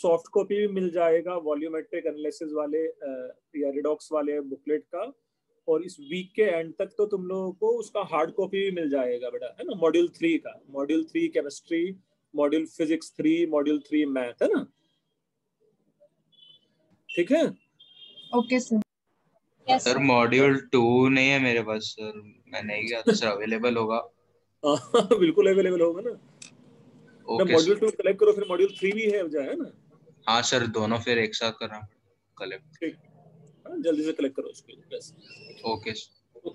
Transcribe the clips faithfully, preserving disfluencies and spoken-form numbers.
Soft copy भी मिल जाएगा volumetric analysis वाले या रिडॉक्स वाले बुकलेट का, और इस वीक के एंड तक तो तुम लोगों को उसका हार्ड कॉपी भी मिल जाएगा बेटा, है ना, मॉड्यूल थ्री का, module three chemistry, module physics three, module three math, है ना। ठीक है, okay sir. Yes sir, module two नहीं है मेरे पास सर, मैं नहीं गया तो सर अवेलेबल होगा? बिल्कुल अवेलेबल होगा ना। Okay, मॉड्यूल टू कलेक्ट करो, फिर मॉड्यूल थ्री भी है जाए ना। हाँ सर, दोनों फिर एक साथ करना कलेक्ट। ठीक, जल्दी से कलेक्ट करो उसको। प्लस ओके,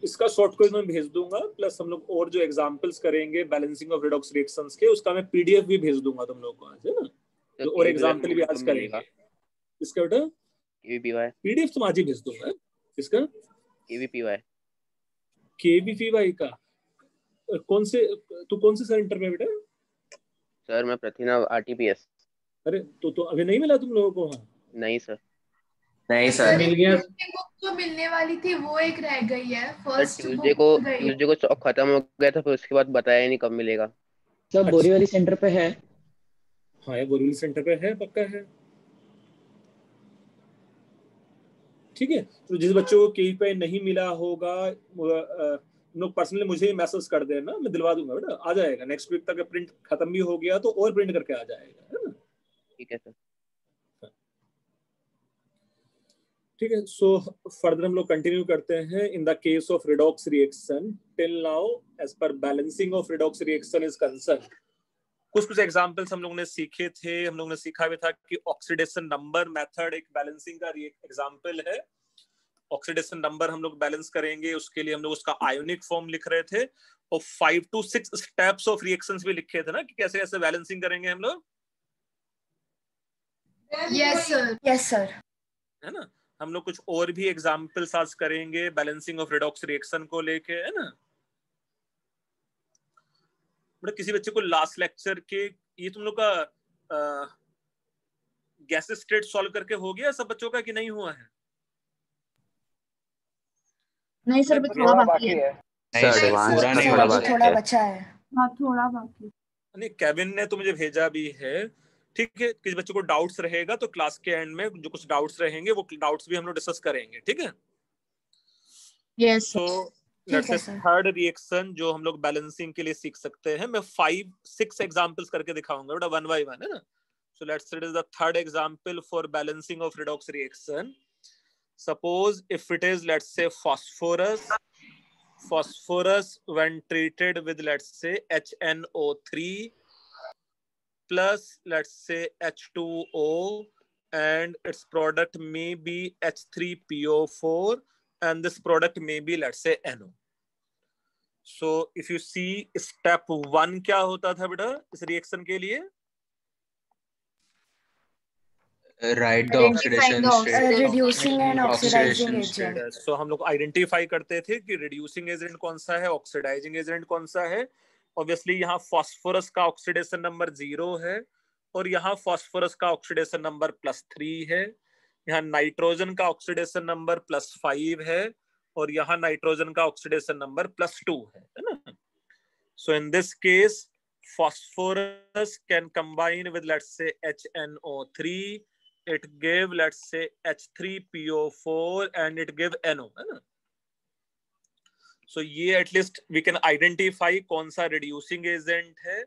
इसका शॉर्ट क्विज मैं भेज दूंगा, प्लस हम लोग और जो एग्जांपल्स करेंगे बैलेंसिंग ऑफ रेडॉक्स रिएक्शंस के, उसका मैं पीडीएफ भी भेज दूंगा तुम लोगों को आज, है ना, और एग्जांपल भी आज करेंगे इसका बेटा। केवीपीवाई पीडीएफ तुम आज ही भेज दूंगा इसका, केवीपीवाई केवीपीवाई का कौन से, तू कौन से सेंटर में बेटा? सर मैं प्रतिना आरटीपीएस। अरे तो तो अभी नहीं मिला तुम लोगों को? हाँ नहीं सर, नहीं सर मिल गया। तो मिलने वाली थी वो एक रह गई है, फर्स्ट ट्यूजडे को, ट्यूजडे को स्टॉक खत्म हो गया था, फिर उसके बाद बताया नहीं कब मिलेगा। सर बोरीवली सेंटर पे है? हाँ ये बोरीवली सेंटर पे है, पक्का है। ठीक है, तो जिस बच्चों को केवी पे नहीं मिला होगा लोग पर्सनली मुझे मैसेज कर देना, मैं दिलवा दूंगा बेटा, आ जाएगा नेक्स्ट वीक तक। प्रिंट खत्म भी हो गया तो और प्रिंट करके आ जाएगा, है ना। ठीक है सर, ठीक है। सो फर्दर हम लोग कंटिन्यू करते हैं। In the case of redox reaction till now as per balancing of redox reaction is concern, कुछ कुछ एग्जाम्पल्स हम लोग ने सीखे थे। हम लोग ने सीखा भी था कि ऑक्सीडेशन नंबर मेथड एक बैलेंसिंग का एग्जाम्पल है। ऑक्सीडेशन नंबर हम लोग बैलेंस करेंगे, उसके लिए हम लोग उसका आयोनिक फॉर्म लिख रहे थे, और five two six steps of reactions भी लिखे थे ना, कि कैसे कैसे बैलेंसिंग करेंगे हम लोग। यस सर, यस सर, है ना। हम लोग कुछ और भी एग्जांपल्स आज करेंगे बैलेंसिंग ऑफ रेडॉक्स रिएक्शन को लेके, है ना। बट किसी बच्चे को लास्ट लेक्चर के ये तुम लोग का गैसेस स्टेट सॉल्व करके हो गया सब बच्चों का कि नहीं हुआ है? नहीं सर, थोड़ा बाकी है, नहीं सर नहीं, थोड़ा बाकी, थोड़ा बचा है, हां थोड़ा बाकी। नहीं, केविन ने तो मुझे भेजा भी है। ठीक है, किसी बच्चे को डाउट्स रहेगा तो क्लास के एंड में जो कुछ डाउट्स रहेंगे वो डाउट्स भी हम लोग डिस्कस करेंगे, ठीक है। Yes so let's third reaction जो हम लोग बैलेंसिंग के लिए सीख सकते हैं, मैं फाइव सिक्स एग्जांपल्स करके दिखाऊंगा बेटा, वन बाय वन, है ना। So let's read the third example for balancing of redox reaction. Suppose if it is, let's say, phosphorus, phosphorus when treated with, let's say, H N O three plus, let's say, H two O, and its product may be H three P O four, and this product may be, let's say, N O. So if you see, step one क्या होता था बेटा इस reaction के लिए? Write the oxidation state, reducing and oxidizing agent. So हम लोग identify करते थे कि reducing agent कौन सा है, oxidizing agent कौन सा है। Obviously यहाँ phosphorus का oxidation number zero है, और यहाँ phosphorus का oxidation number plus three है। यहाँ nitrogen का oxidation number plus five है, और यहाँ nitrogen का oxidation number plus two है, है ना। So in this case, phosphorus can combine with let's say H N O three. It gave let's say H three P O four and it gave N O, है ना। So ये at least we can identify कौन सा reducing agent है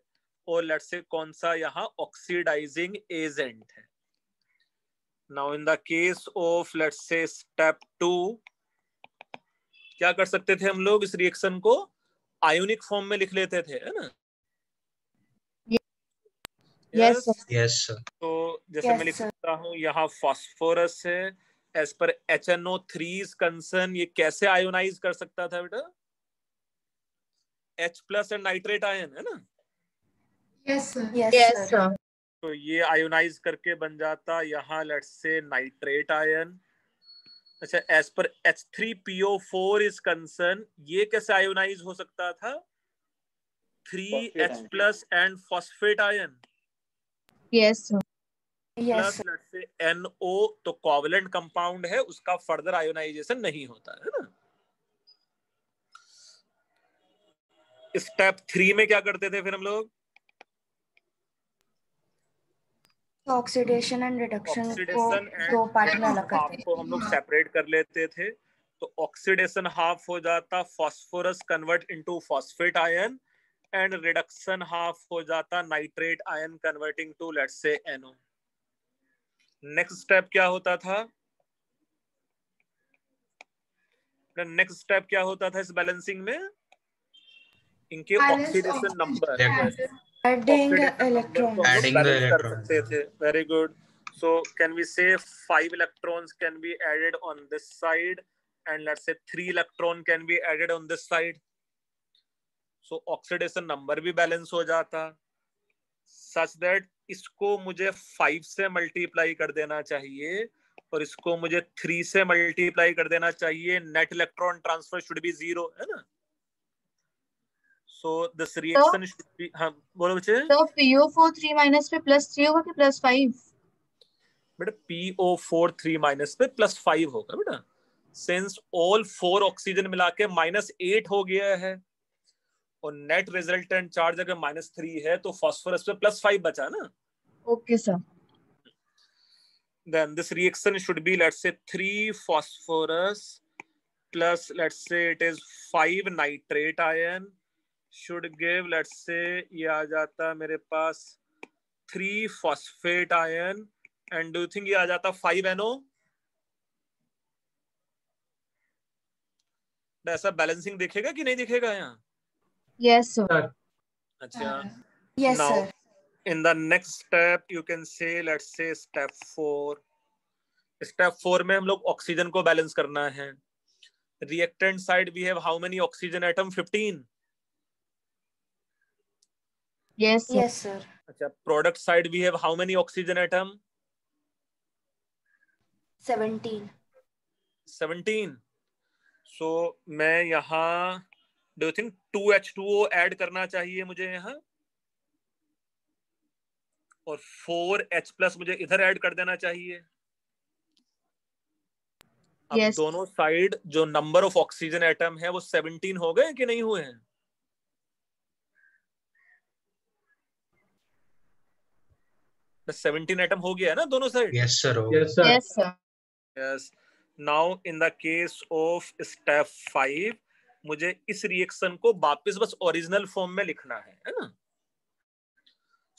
और let's say कौन सा यहाँ oxidizing agent है। Now in the case of let's say step two, क्या कर सकते थे हम लोग? इस reaction को ionic form में लिख लेते थे, है ना। यस यस सर, तो जैसे yes, मैं लिख सकता हूँ यहाँ फास्फोरस है, as per H N O three is concern ये कैसे आयोनाइज कर सकता था बेटा? H plus and nitrate ion, है ना। यस सर, यस सर, तो ये आयोनाइज करके बन जाता यहाँ लेट्स से नाइट्रेट आयन। अच्छा, as per H three P O four is concern ये कैसे आयोनाइज हो सकता था? three H plus and phosphate ion. Yes, sir. Yes, sir. Let's say N O तो कोवलेंट कंपाउंड है, उसका फर्दर आयोनाइजेशन नहीं होता, है ना। स्टेप थ्री में क्या करते थे फिर हम लोग? तो ऑक्सीडेशन एंड रिडक्शन को दो पार्ट में अलग करते हैं, को हम लोग सेपरेट कर लेते थे। तो ऑक्सीडेशन हाफ हो जाता phosphorus convert into phosphate ion and reduction half हो जाता nitrate ion converting to let's say N O. Next step क्या होता था नेक्स्ट स्टेप क्या होता था इस बैलेंसिंग में? इनके ऑक्सीडेशन नंबर भी बैलेंस हो जाता, सच दैट इसको मुझे फाइव से मल्टीप्लाई कर देना चाहिए और इसको मुझे थ्री से मल्टीप्लाई कर देना चाहिए। Net electron transfer should be zero, है ना? So this reaction so, should be, हाँ बोलो बच्चे। तो P O four three minus पे plus three होगा कि plus five? बेटा P O four three minus पे plus five होगा बेटा, since all four oxygen मिला के minus eight हो गया है और net resultant charge अगर minus three है तो phosphorus पे plus five बचा ना। Okay sir. Then this reaction should be let's say three phosphorus plus let's say it is five nitrate ion. should give let's say ये आ जाता मेरे पास three phosphate ion and do you think ये आ जाता फाइव एनओ। ऐसा balancing दिखेगा कि नहीं दिखेगा यहाँ? Yes sir. अच्छा yes sir. In the next step you can say let's say step four. Step four में हम लोग ऑक्सीजन को बैलेंस करना है। Reactant side we have how many oxygen atom? Fifteen. Yes, yes, sir. अच्छा, product side we have how many oxygen atom? seventeen. seventeen. So मैं यहाँ do you think two H two O add करना चाहिए मुझे यहाँ और four H plus मुझे इधर add कर देना चाहिए। अब yes. दोनों साइड जो नंबर ऑफ ऑक्सीजन एटम है वो seventeen हो गए कि नहीं हुए हैं? सेवनटीन एटम हो गया है ना दोनों साइड? Yes sir. Yes sir. Yes. Now in the case of step five मुझे इस रिएक्शन को वापस बस ओरिजिनल फॉर्म में लिखना है, है ना?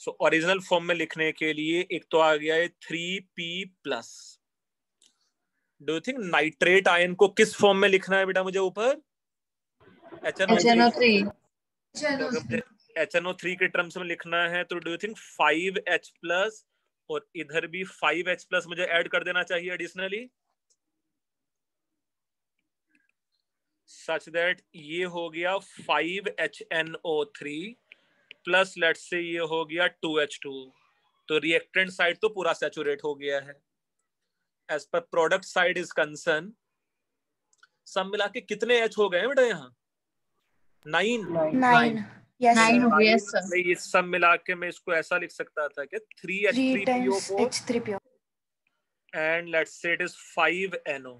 सो ओरिजिनल फॉर्म में लिखने के लिए एक तो आ गया है three P plus. Do you think nitrate ion को किस फॉर्म में लिखना है बेटा मुझे ऊपर? H N O three. H N O three के टर्म्स में लिखना है तो do you think five H plus और इधर भी five H plus मुझे ऐड कर देना चाहिए एडिशनली, सच दैट ये हो गया five H N O three plus let's say ये हो गया two H two। तो रिएक्टेंट साइड तो पूरा सैचुरेट हो गया है। As per product side is concern सब मिला के कितने H हो गए बेटा यहाँ? Nine nine. Yes, नाइन हो गया सर। मैं ये सब मिला के मैं इसको ऐसा लिख सकता था कि three H three P O four and let's say it is five N O।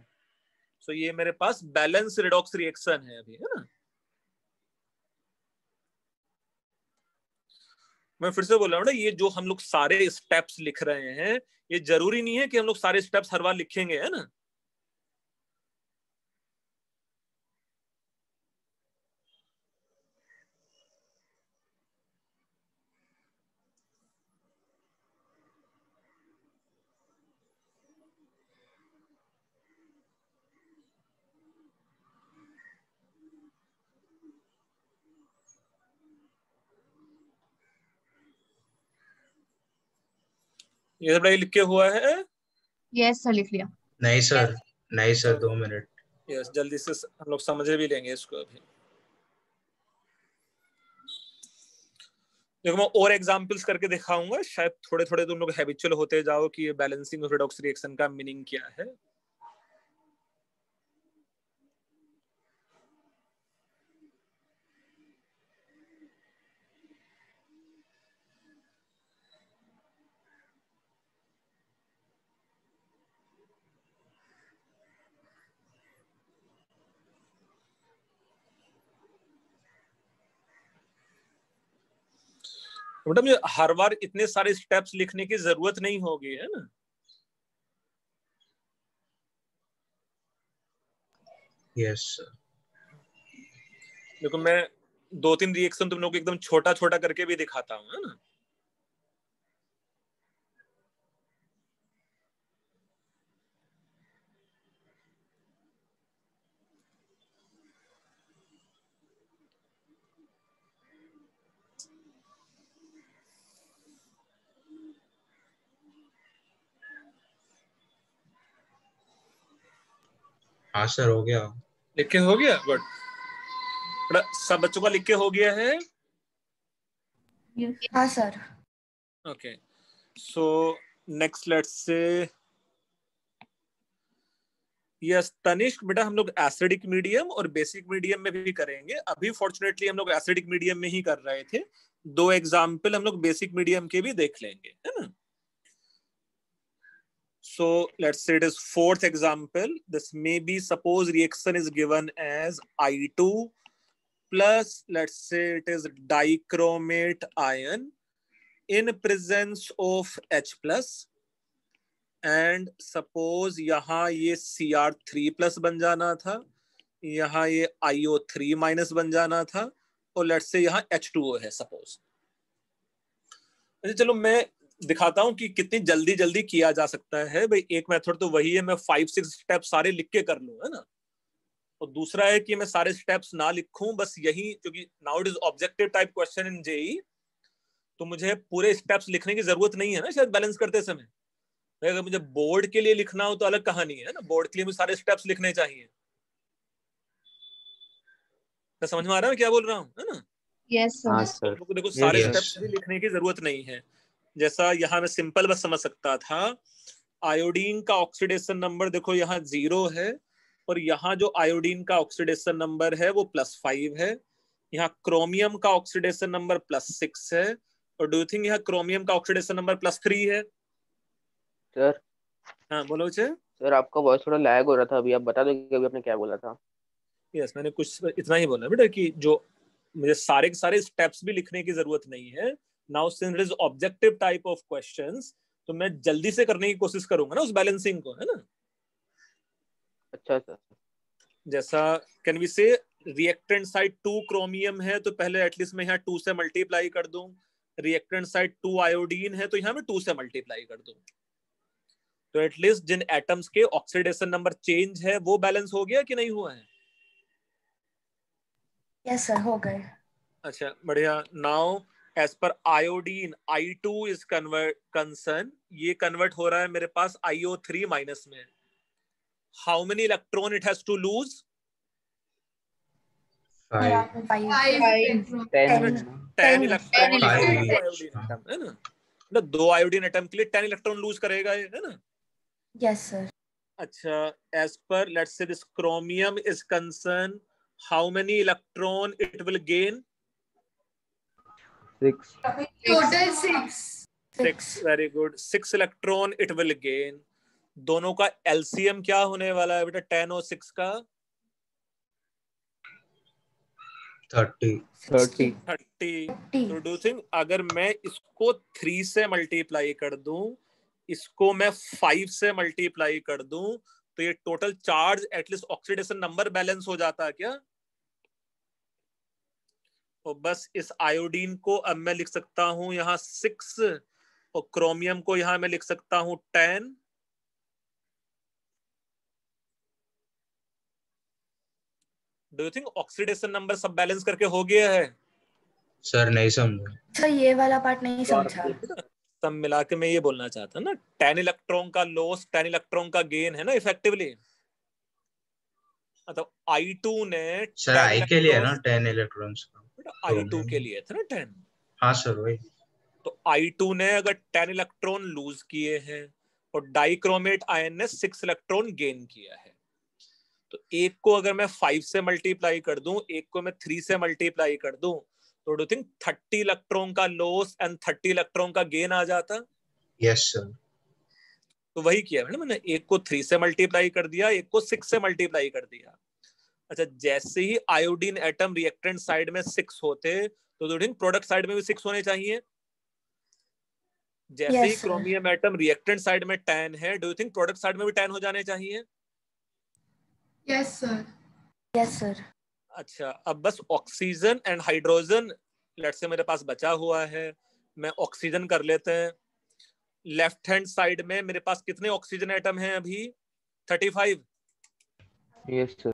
so ये मेरे पास बैलेंस रिडॉक्स रिएक्शन है अभी, है ना? मैं फिर से बोल रहा हूँ ना, ये जो हम लोग सारे स्टेप्स लिख रहे हैं ये जरूरी नहीं है कि हम लोग सारे स्टेप्स हर बार लिखेंगे, है ना? ये सब लिख के हुआ है? Yes sir. लिख लिया? नहीं सर, नहीं सर, दो मिनट। यस, जल्दी से हम लोग समझ भी लेंगे इसको अभी। देखो मैं और एग्जांपल्स करके दिखाऊंगा, शायद थोड़े थोड़े तुम लोग हैबिचुअल होते जाओ कि ये बैलेंसिंग और रिडॉक्स रिएक्शन का मीनिंग क्या है। बेटा मुझे हर बार इतने सारे स्टेप्स लिखने की जरूरत नहीं होगी, है ना। यस सर, देखो मैं दो तीन रिएक्शन तुम लोग एकदम छोटा छोटा करके भी दिखाता हूँ, है ना। हाँ सर हो गया, लिख के हो गया, बट सब बच्चों का लिख के हो गया है। हाँ सर। Okay so next let's say yes Tanishk बेटा हम लोग एसिडिक मीडियम और बेसिक मीडियम में भी करेंगे। अभी फॉर्चुनेटली हम लोग एसिडिक मीडियम में ही कर रहे थे, दो एग्जाम्पल हम लोग बेसिक मीडियम के भी देख लेंगे, है ना। So let's say it is fourth example. This may be suppose reaction is given as I two plus let's say it is dichromate ion in presence of H plus and suppose यहाँ ये C r three plus बन जाना था, यहाँ ये I o three minus बन जाना था और let's say यहाँ H two O है suppose। चलो मैं दिखाता हूँ कि कितनी जल्दी जल्दी किया जा सकता है। भाई एक मेथड तो वही है मैं फाइव सिक्स स्टेप सारे लिख के कर लूँ, है ना। और दूसरा है कि मैं सारे स्टेप्स ना लिखूं, बस यही, क्योंकि now it is objective type question in JEE, तो मुझे पूरे स्टेप्स लिखने की जरूरत नहीं है ना शायद बैलेंस करते समय। भाई अगर मुझे बोर्ड के लिए लिखना हो तो अलग कहानी है ना, बोर्ड के लिए मुझे सारे स्टेप्स लिखने चाहिए। मैं समझ में आ रहा हूँ क्या बोल रहा हूँ, है ना। यस सर, देखो सारे स्टेप्स भी लिखने की जरूरत नहीं है। जैसा यहाँ मैं सिंपल बस समझ सकता था, आयोडीन का ऑक्सीडेशन नंबर देखो यहाँ जीरो है और यहाँ जो आयोडीन का ऑक्सीडेशन नंबर है वो प्लस फाइव है, यहाँ क्रोमियम का ऑक्सीडेशन नंबर प्लस सिक्स है और डू यू थिंक यहाँ क्रोमियम का ऑक्सीडेशन नंबर प्लस थ्री है। सर हाँ बोलो चे। सर आपका वॉइस थोड़ा लैग हो रहा था अभी, आप बता दो कि अभी आपने क्या बोला था। यस मैंने कुछ इतना ही बोला बेटा कि जो मुझे सारे के सारे स्टेप्स भी लिखने की जरूरत नहीं है। Now since it is objective type of questions, तो मैं जल्दी से करने की कोशिश करूंगा ना उस बैलेंसिंग को, है ना। अच्छा सर, जैसा can we say reactant side two chromium है तो पहले एटलीस्ट मैं यहाँ टू से मल्टीप्लाई कर दूं, रिएक्टेंट साइड टू आयोडीन है तो यहाँ मैं टू से मल्टीप्लाई कर दूं, तो एटलीस्ट जिन एटम्स के ऑक्सीडेशन नंबर चेंज है वो बैलेंस हो गया कि नहीं हुआ है। यस सर हो गए। अच्छा बढ़िया। Now As per iodine, I two is convert concern, ये convert हो रहा है मेरे पास I o three minus में। How many electron it has to lose? Five. Five. Five. Ten. Ten electron. है ना, ना दो iodine atom के लिए ten electron lose करेगा ये, है ना। Yes sir. अच्छा, as per let's say this chromium is concern, how many electron it will gain? Six. Total six. Six. Very good. Six electron it will gain. दोनों का L C M क्या होने वाला है बेटा टेन और six का? Thirty. Thirty. Thirty. So do you think अगर मैं इसको थ्री से मल्टीप्लाई कर दूं, इसको मैं फाइव से मल्टीप्लाई कर दूं, तो ये total charge at least oxidation number balance हो जाता है क्या? तो बस इस आयोडीन को अब मैं लिख सकता हूं यहाँ सिक्स और क्रोमियम को यहाँ मैं लिख सकता हूं ten. Do you think oxidation number सब बैलेंस करके हो गया है? सर नहीं समझा सर, ये वाला पार्ट नहीं समझा। सब मिला के मैं ये बोलना चाहता ना, टेन इलेक्ट्रॉन का लॉस टेन इलेक्ट्रॉन का गेन है ना इफेक्टिवली, मतलब I two ने सर I के लिए ना टेन इलेक्ट्रॉन्स का, I two के लिए था ना टेन। हाँ सर वही, तो I two ने अगर टेन इलेक्ट्रॉन लूज किए हैं और डाइक्रोमेट आयन ने सिक्स इलेक्ट्रॉन गेन किया है, तो एक को अगर मैं फाइव से मल्टीप्लाई कर दूं, एक को मैं थ्री से मल्टीप्लाई कर दूं, तो डू थिंक थर्टी इलेक्ट्रॉन का लॉस एंड थर्टी इलेक्ट्रॉन का गेन आ जाता। यस सर, तो वही किया है ना मैंने, एक को थ्री से मल्टीप्लाई कर दिया, एक को सिक्स से मल्टीप्लाई कर दिया। अच्छा, जैसे ही आयोडीन एटम रिएक्टेंट साइड में सिक्स होते तो प्रोडक्ट साइड में भी सिक्स होने चाहिए। जैसे ही क्रोमियम एटम रिएक्टेंट साइड में टैन है, do you think product side में भी टैन हो जाने चाहिए? Yes sir, yes sir. अच्छा, अब बस ऑक्सीजन एंड हाइड्रोजन, लेट से मेरे पास बचा हुआ है, मैं ऑक्सीजन कर लेते हैं। लेफ्ट हैंड साइड में मेरे पास कितने ऑक्सीजन एटम हैं अभी? Thirty five. Yes sir,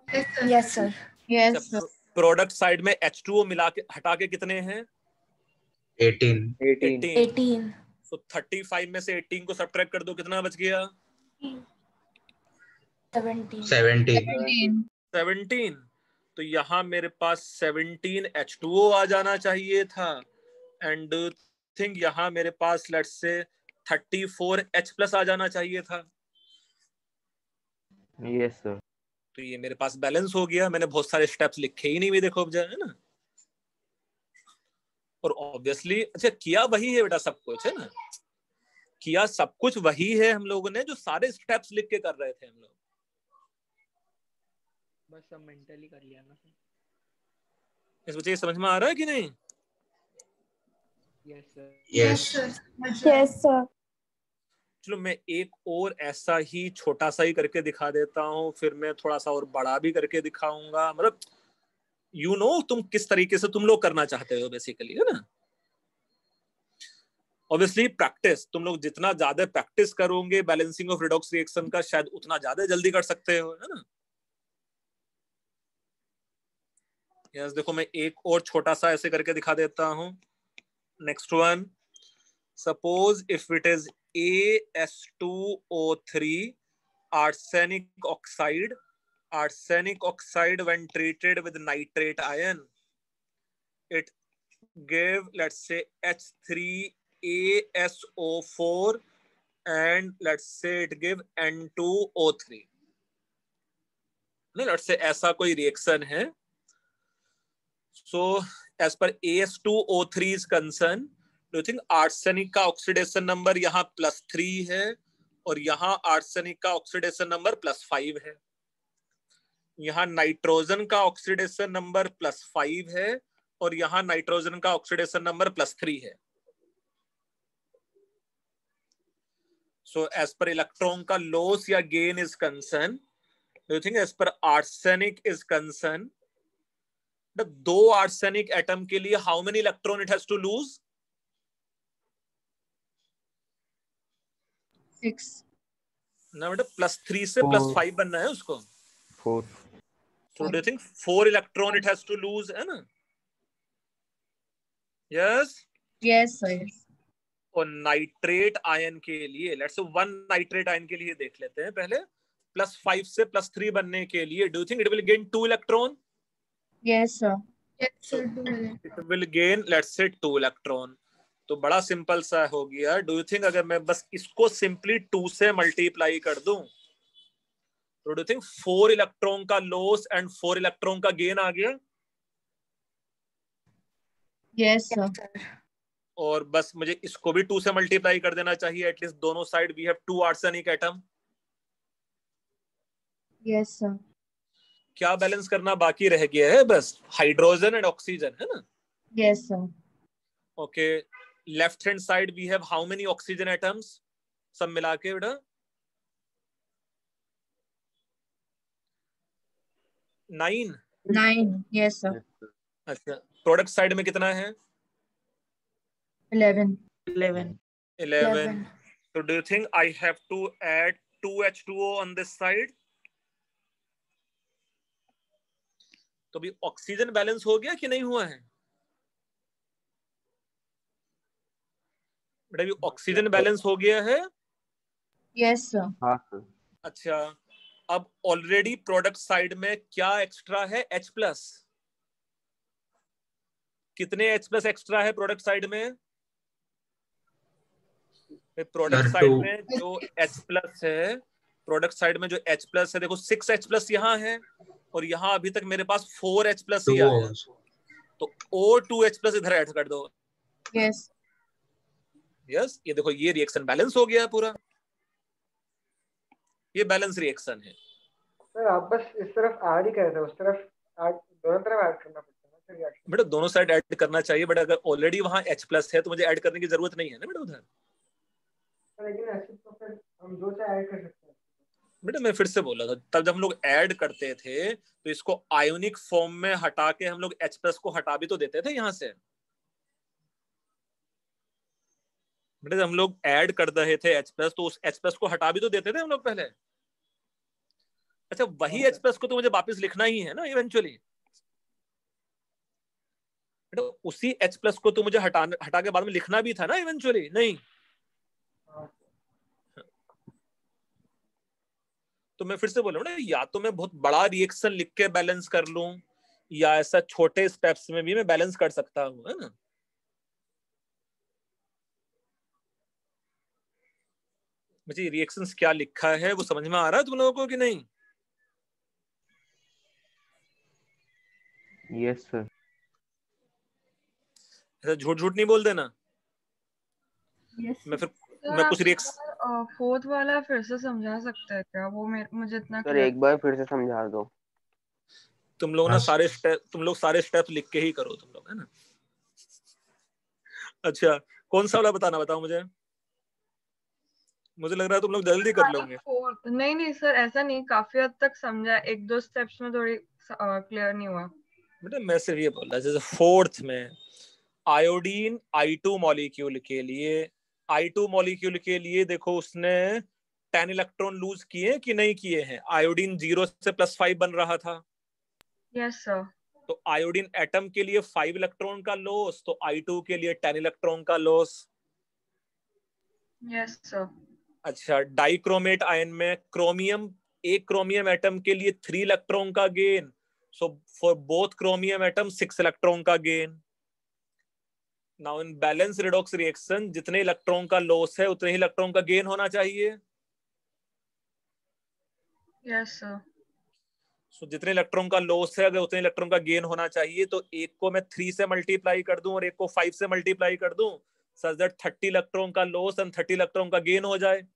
yes sir, yes sir. Product side में H टू O मिला के हटा के कितने हैं? एटीन। सो थर्टी फाइव में से एटीन को सब्ट्रैक्ट कर दो, कितना बच गया? सेवनटीन। तो यहाँ मेरे पास सेवनटीन H टू O आ जाना चाहिए था, एंड थिंक यहाँ मेरे पास let's say thirty four H plus आ जाना चाहिए था। Yes sir. तो ये मेरे पास बैलेंस हो गया, मैंने बहुत सारे स्टेप्स लिखे ही नहीं हुए देखो, है ना। और ऑब्वियसली अच्छा किया वही है बेटा, सब कुछ है ना, किया सब कुछ वही है हम लोगों ने जो सारे स्टेप्स लिख के कर रहे थे हम लोग, बस सब मेंटली कर लिया ना। इस बच्चे समझ में आ रहा है कि नहीं? Yes sir, yes yes sir. चलो मैं एक और ऐसा ही छोटा सा ही करके दिखा देता हूँ, फिर मैं थोड़ा सा और बड़ा भी करके दिखाऊंगा, मतलब यू नो तुम किस तरीके से तुम लोग करना चाहते हो बेसिकली, है ना। ऑब्वियसली प्रैक्टिस, तुम लोग जितना ज्यादा प्रैक्टिस करोगे बैलेंसिंग ऑफ रिडॉक्स रिएक्शन का, शायद उतना ज्यादा जल्दी कर सकते हो, है ना। यस, देखो मैं एक और छोटा सा ऐसे करके दिखा देता हूँ। Next one, suppose if it is A S two O three arsenic oxide. Arsenic oxide when treated with nitrate ion, it gave let's say H three A S O four and let's say it gave N two O three. No, let's say ऐसा कोई reaction है. So as per A S two O three is concerned, Do you think arsenic का oxidation number यहाँ plus three है और यहाँ arsenic का oxidation number plus five है, यहाँ नाइट्रोजन का ऑक्सीडेशन नंबर प्लस फाइव है और यहाँ नाइट्रोजन का ऑक्सीडेशन नंबर प्लस थ्री है। सो एज पर इलेक्ट्रॉन का लॉस या gain is concern, do you think as per arsenic is concern, दो आर्सेनिक एटम के लिए how many electron it has to lose? ना बेटा, प्लस थ्री से plus five बनना है उसको। Four. So do you think four electron it has to lose, है ना? Yes? Yes sir. और नाइट्रेट आयन के लिए, let's say one nitrate ion के लिए देख लेते हैं पहले, प्लस फाइव से प्लस थ्री बनने के लिए do you think it will gain two electron? Yes sir. Yes sir. It will gain let's say two electron. तो बड़ा सिंपल सा हो गया। डू यू थिंक अगर मैं बस इसको सिंपली टू से मल्टीप्लाई कर दूं, तो do you think four electron का लॉस एंड फोर इलेक्ट्रॉन का गेन आ गया? Yes sir. और बस मुझे इसको भी टू से मल्टीप्लाई कर देना चाहिए, एटलीस्ट दोनों side we have two arsenic atom. Yes sir. क्या बैलेंस करना बाकी रह गया है? बस हाइड्रोजन एंड ऑक्सीजन, है ना। Yes sir. Okay, left hand side we have how many oxygen atoms सब मिला के बेटा? नाइन। Nine, yes sir. अच्छा, प्रोडक्ट साइड में कितना है? इलेवन। इलेवन। इलेवन। तो do you think I have to add two H to O on this side? तो भी ऑक्सीजन बैलेंस हो गया कि नहीं हुआ है? ऑक्सीजन बैलेंस हो गया है। Yes sir. हाँ सर। अच्छा, अब ऑलरेडी प्रोडक्ट साइड में क्या एक्स्ट्रा है? H plus. कितने H प्लस एक्स्ट्रा है प्रोडक्ट साइड में? प्रोडक्ट साइड में जो H प्लस है, प्रोडक्ट साइड में जो H प्लस है, देखो सिक्स H प्लस यहाँ है और यहाँ अभी तक मेरे पास फोर H प्लस ही आया, तो ओ टू H प्लस इधर ऐड कर दो। यस। यस yes, ये देखो ये रिएक्शन बैलेंस हो गया है पूरा, ये बैलेंस रिएक्शन है। सर आप बस इस तरफ ऐड ही कर दो, उस तरफ ऐड, दोनों तरफ ऐड करना पड़ता है ना बेटा, दोनों साइड ऐड करना चाहिए। बट अगर ऑलरेडी वहां H प्लस है तो मुझे ऐड करने की जरूरत नहीं है ना बेटा उधर। लेकिन एसिड तो फिर हम दो से ऐड कर सकते हैं। बेटा मैं फिर से बोला था, तब जब हम लोग ऐड करते थे तो इसको आयोनिक फॉर्म में हटा के हम लोग H प्लस को हटा भी तो देते थे यहाँ से। बेटा जब हम लोग ऐड कर रहे थे H प्लस तो उस H प्लस को हटा भी तो देते थे हम लोग पहले। अच्छा वही H प्लस को तो मुझे वापस लिखना ही है ना इवेंचुअली। बेटा उसी H प्लस को तो मुझे हटा हटा के बाद में लिखना भी था ना इवेंचुअली। नहीं तो मैं फिर से बोल रहा हूँ ना, या तो मैं बहुत बड़ा रिएक्शन लिख के बैलेंस कर लूं या ऐसा छोटे स्टेप्स में भी मैं बैलेंस कर सकता हूँ, है ना। मुझे रिएक्शंस क्या लिखा है वो समझ में आ रहा है तुम लोगों को कि नहीं? Yes sir. ऐसा झूठ झूठ नहीं बोल देना। yes. मैं फिर मैं कुछ रिएक्शन फोर्थ वाला फिर से समझा सकता है क्या? वो मुझे इतना सर एक बार फिर से समझा दो। तुम लोग ना सारे स्टेप तुम लोग सारे स्टेप लिख के ही करो तुम लोग, है ना। अच्छा कौन सा वाला बताना, बताओ मुझे। मुझे लग रहा है तुम लोग जल्दी कर लोगे। नहीं नहीं सर ऐसा नहीं, काफी हद तक समझा, एक दो स्टेप्स में थोड़ी क्लियर नहीं हुआ। बेटा मैं सिर्फ ये बोल रहा जैसे फोर्थ में आयोडीन आई टू मॉलिक्यूल के लिए आई टू मॉलिक्यूल के लिए देखो उसने टेन इलेक्ट्रॉन लूज किए कि नहीं किए हैं। आयोडीन जीरो से प्लस फाइव बन रहा था। Yes sir. तो आयोडीन एटम के लिए फाइव इलेक्ट्रॉन का लॉस, तो आई टू के लिए टेन इलेक्ट्रॉन का लॉस। Yes sir. अच्छा डाइक्रोमेट आयन में क्रोमियम, एक क्रोमियम एटम के लिए थ्री इलेक्ट्रॉन का gain, so for both chromium atom six electron का gain. Now in balance redox reaction जितने इलेक्ट्रॉन का लॉस है उतने ही इलेक्ट्रॉन का गेन होना चाहिए। yes, sir. so, जितने इलेक्ट्रॉन का लॉस है अगर उतने इलेक्ट्रॉन का गेन होना चाहिए, तो एक को मैं थ्री से मल्टीप्लाई कर दूं और एक को फाइव से मल्टीप्लाई कर दूं, such that थर्टी इलेक्ट्रॉन का लॉस एंड थर्टी इलेक्ट्रॉन का गेन हो जाए।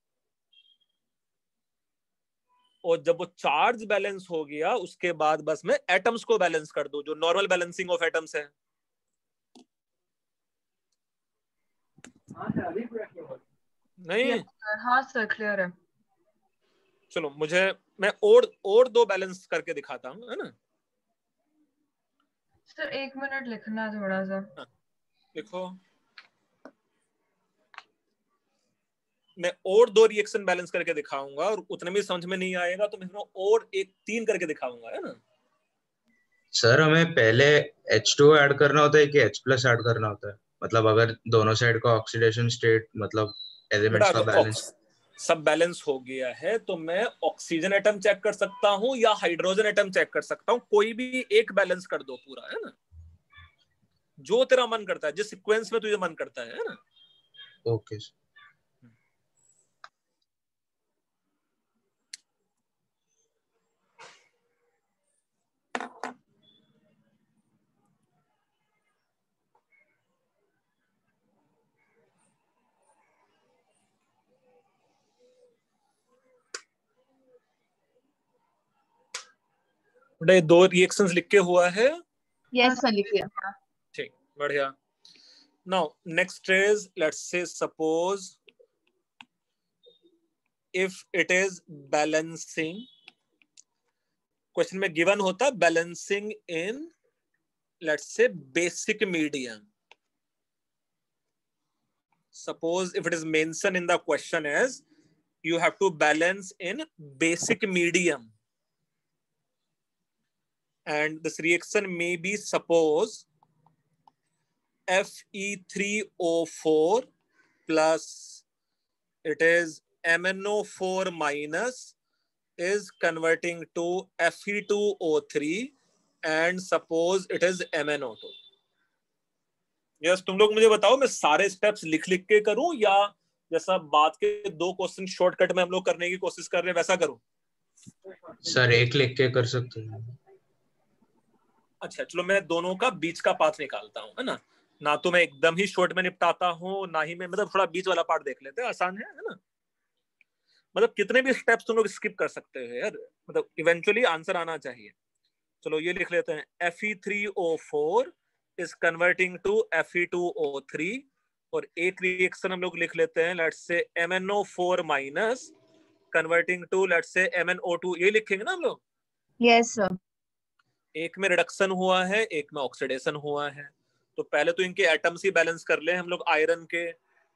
और जब वो चार्ज बैलेंस हो गया उसके बाद बस मैं एटम्स को बैलेंस कर दूं, जो नॉर्मल बैलेंसिंग ऑफ एटम्स है। नहीं हाँ सर क्लियर है। चलो मुझे मैं और और दो बैलेंस करके दिखाता हूँ, है ना सर। एक मिनट लिखना थोड़ा सा। हाँ, देखो मैं और दो रिएक्शन बैलेंस करके दिखाऊंगा और उतने में समझ में नहीं आएगा तो मैं और एक तीन करके दिखाऊंगा, है ना सर। हमें पहले H टू ऐड करना होता है कि H प्लस ऐड करना होता है? मतलब अगर दोनों साइड का ऑक्सीडेशन स्टेट मतलब एलिमेंट्स का बैलेंस सब बैलेंस हो गया है तो मैं ऑक्सीजन एटम चेक कर सकता हूँ या हाइड्रोजन एटम चेक कर सकता हूँ, कोई भी एक बैलेंस कर दो पूरा, है ना, जो तेरा मन करता है, जिस सीक्वेंस में तुझे मन करता है, है ना। Okay okay. बेटा दो रिएक्शंस लिख के हुआ है। यस सर लिख लिया। ठीक बढ़िया। Now next is let's say suppose if it is balancing, question में गिवन होता balancing in let's say basic medium. Suppose if it is mention in the question as you have to balance in basic medium and this reaction may be suppose F E three O four plus it is M n O four minus is converting to F E two O three and suppose it is M n O two. yes tum log mujhe batao main sare steps likh likh ke karu ya jaisa baat ke do question shortcut mein hum log karne ki koshish kar rahe hain waisa karu? sir ek likh ke kar sakte hain। अच्छा चलो मैं दोनों का बीच का path निकालता हूँ, है ना। ना तो मैं एकदम ही शॉर्ट में निपटाता हूँ ना ही मैं मतलब थोड़ा बीच वाला पार्ट देख लेते हैं, आसान है, है ना। मतलब कितने भी स्टेप्स तुम लोग स्किप कर सकते हो यार, मतलब इवेंचुअली आंसर आना चाहिए। चलो ये लिख लेते हैं F E three O four is converting to F E two O three और एक रिएक्शन हम लोग लिख लेते हैं let's say M N O four minus converting to let's say M N O two, ये लिखेंगे ना हम लोग। Yes sir. एक में रिडक्शन हुआ है, एक में ऑक्सीडेशन हुआ है, तो पहले तो इनके एटम्स ही बैलेंस कर ले हम लोग आयरन के।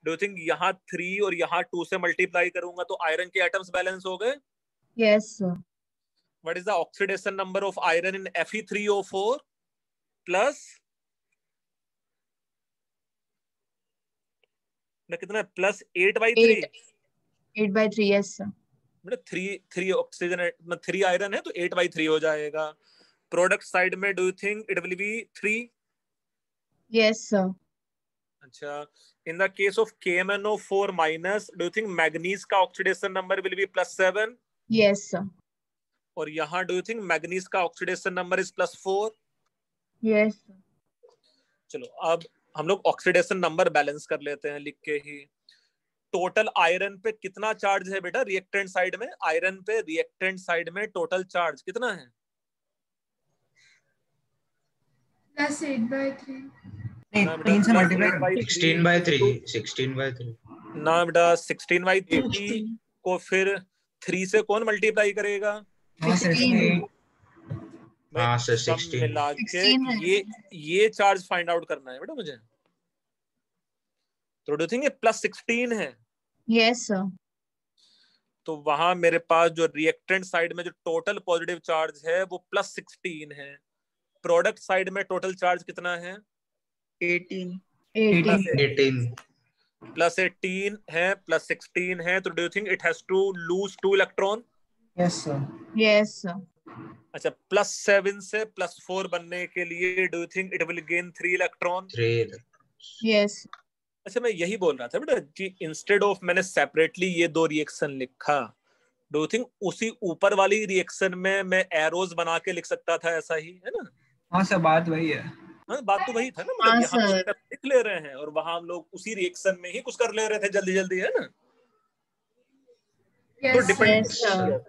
डू यू थिंक यहाँ थ्री और यहाँ टू से मल्टीप्लाई करूंगा तो आयरन के एटम्स बैलेंस हो गए। Yes sir. What is the oxidation number of iron in F E three O four plus ना कितना है plus eight by three eight by three yes sir. मतलब three three oxygen three iron है तो eight by three हो जाएगा। Product side में do you think it will be three. Yes sir. अच्छा, in the case of K M N O four minus do you think manganese का oxidation number will be plus seven. Yes sir. और यहाँ do you think manganese का oxidation number is plus four. Yes. चलो अब हम लोग oxidation number balance कर लेते हैं लिख के ही। टोटल आयरन पे कितना चार्ज है बेटा रिएक्टेंट साइड में? आयरन पे रिएक्टेंट साइड में टोटल चार्ज कितना है? Plus eight by three. Sixteen by three. Sixteen by three ना बेटा, सिक्सटीन बाय थ्री को फिर थ्री से कौन मल्टीप्लाई करेगा? हाँ सर, सोलह। ये ये चार्ज फाइंड आउट करना है बेटा मुझे, तो डू थिंक ये प्लस सोलह है। Yes sir. तो वहां मेरे पास जो रिएक्टेंट साइड में जो टोटल पॉजिटिव चार्ज है वो प्लस सोलह है। प्रोडक्ट साइड में टोटल चार्ज कितना है? अठारह प्लस अठारह है प्लस सोलह है, तो do you think it has to lose two electron? Yes sir. Yes sir. अच्छा, प्लस सेवन से प्लस फोर बनने के लिए do you think it will gain three electron? Three electron. Yes. अच्छा, मैं यही बोल रहा था बेटा कि इंस्टेड ऑफ मैंने सेपरेटली ये दो रिएक्शन लिखा, डू यू थिंक उसी ऊपर वाली रिएक्शन में मैं एरोज बना के लिख सकता था ऐसा ही, है ना? हाँ सर, बात वही है। हाँ, बात तो वही था ना, मतलब यहाँ हम लिख ले रहे हैं और वहां हम लोग उसी रिएक्शन में ही कुछ कर ले रहे थे जल्दी जल्दी, है ना? तो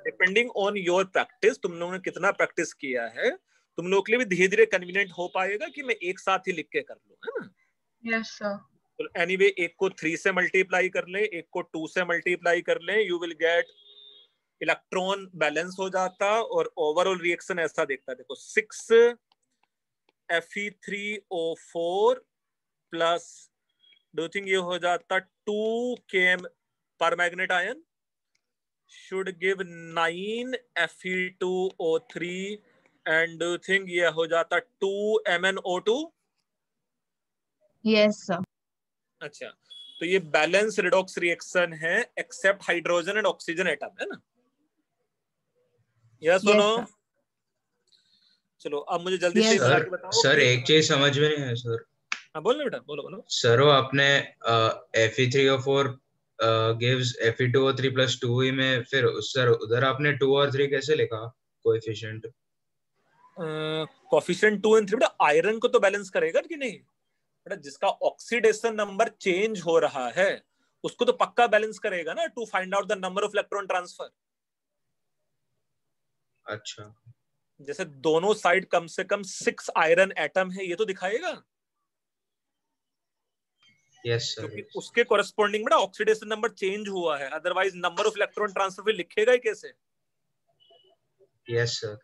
डिपेंडिंग ऑन योर प्रैक्टिस, तुम लोगों ने कितना प्रैक्टिस किया है, तुम लोगों के लिए भी धीरे धीरे कन्वीनियंट हो पाएगा कि मैं एक साथ ही लिख के कर लूं, है ना? Yes sir. तो एनीवे एक को थ्री से मल्टीप्लाई कर ले, एक को टू से मल्टीप्लाई कर ले, you will get electron balance हो जाता और ओवरऑल रिएक्शन ऐसा देखता। देखो, six F E three O four plus do think ये हो जाता टू केएम पर magnet ion should give nine F e two O three and do you think ये हो जाता two M n O two? Yes sir. अच्छा, तो ये बैलेंस रिडॉक्स रिएक्शन है except hydrogen and oxygen atom, है ना? यस yes, सुनो yes, चलो अब मुझे जल्दी yes, से बताओ सर। एक चीज समझ में नहीं है सर। हाँ बोलो बेटा, बोलो बोलो सर। वो आपने F E three O four gives F E two O three plus two ही में, फिर सर उधर आपने टू और थ्री कैसे लिखा coefficient? Coefficient two and three बेटा आयरन को तो बैलेंस करेगा कि नहीं बेटा? जिसका ऑक्सीडेशन नंबर चेंज हो रहा है उसको तो पक्का बैलेंस करेगा ना, to find out the number of electron transfer. अच्छा, जैसे दोनों साइड कम से कम सिक्स आयरन एटम है ये तो दिखाएगा। Yes, sir. क्योंकि उसके कोरेस्पोंडिंग में ऑक्सीडेशन नंबर चेंज हुआ है, otherwise number of electron transfer भी लिखेगा ही कैसे? Yes sir.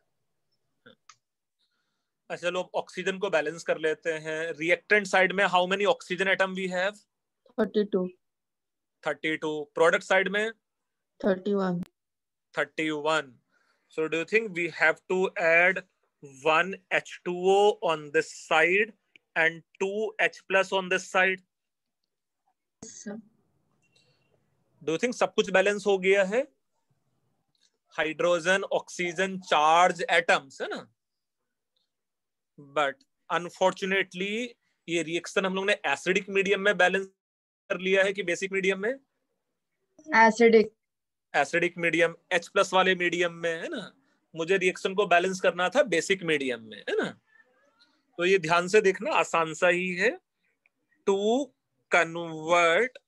अच्छा, चलो ऑक्सीजन को बैलेंस कर लेते हैं। रिएक्टेंट साइड में how many oxygen atom we have? Thirty two. Thirty two. Product side में thirty one. Thirty one. So do you think we have to add one H to O on this side and two H+ on this side? Do think सब कुछ balance हो गया है? Hydrogen, oxygen, charge atoms, है ना? But unfortunately ये reaction हम लोग ने एसिडिक मीडियम में बैलेंस कर लिया है कि बेसिक मीडियम में? Acidic. Acidic medium, H plus वाले मीडियम में, है ना? मुझे रिएक्शन को बैलेंस करना था बेसिक मीडियम में, है ना? तो ये ध्यान से देखना, आसान सा ही है। To convert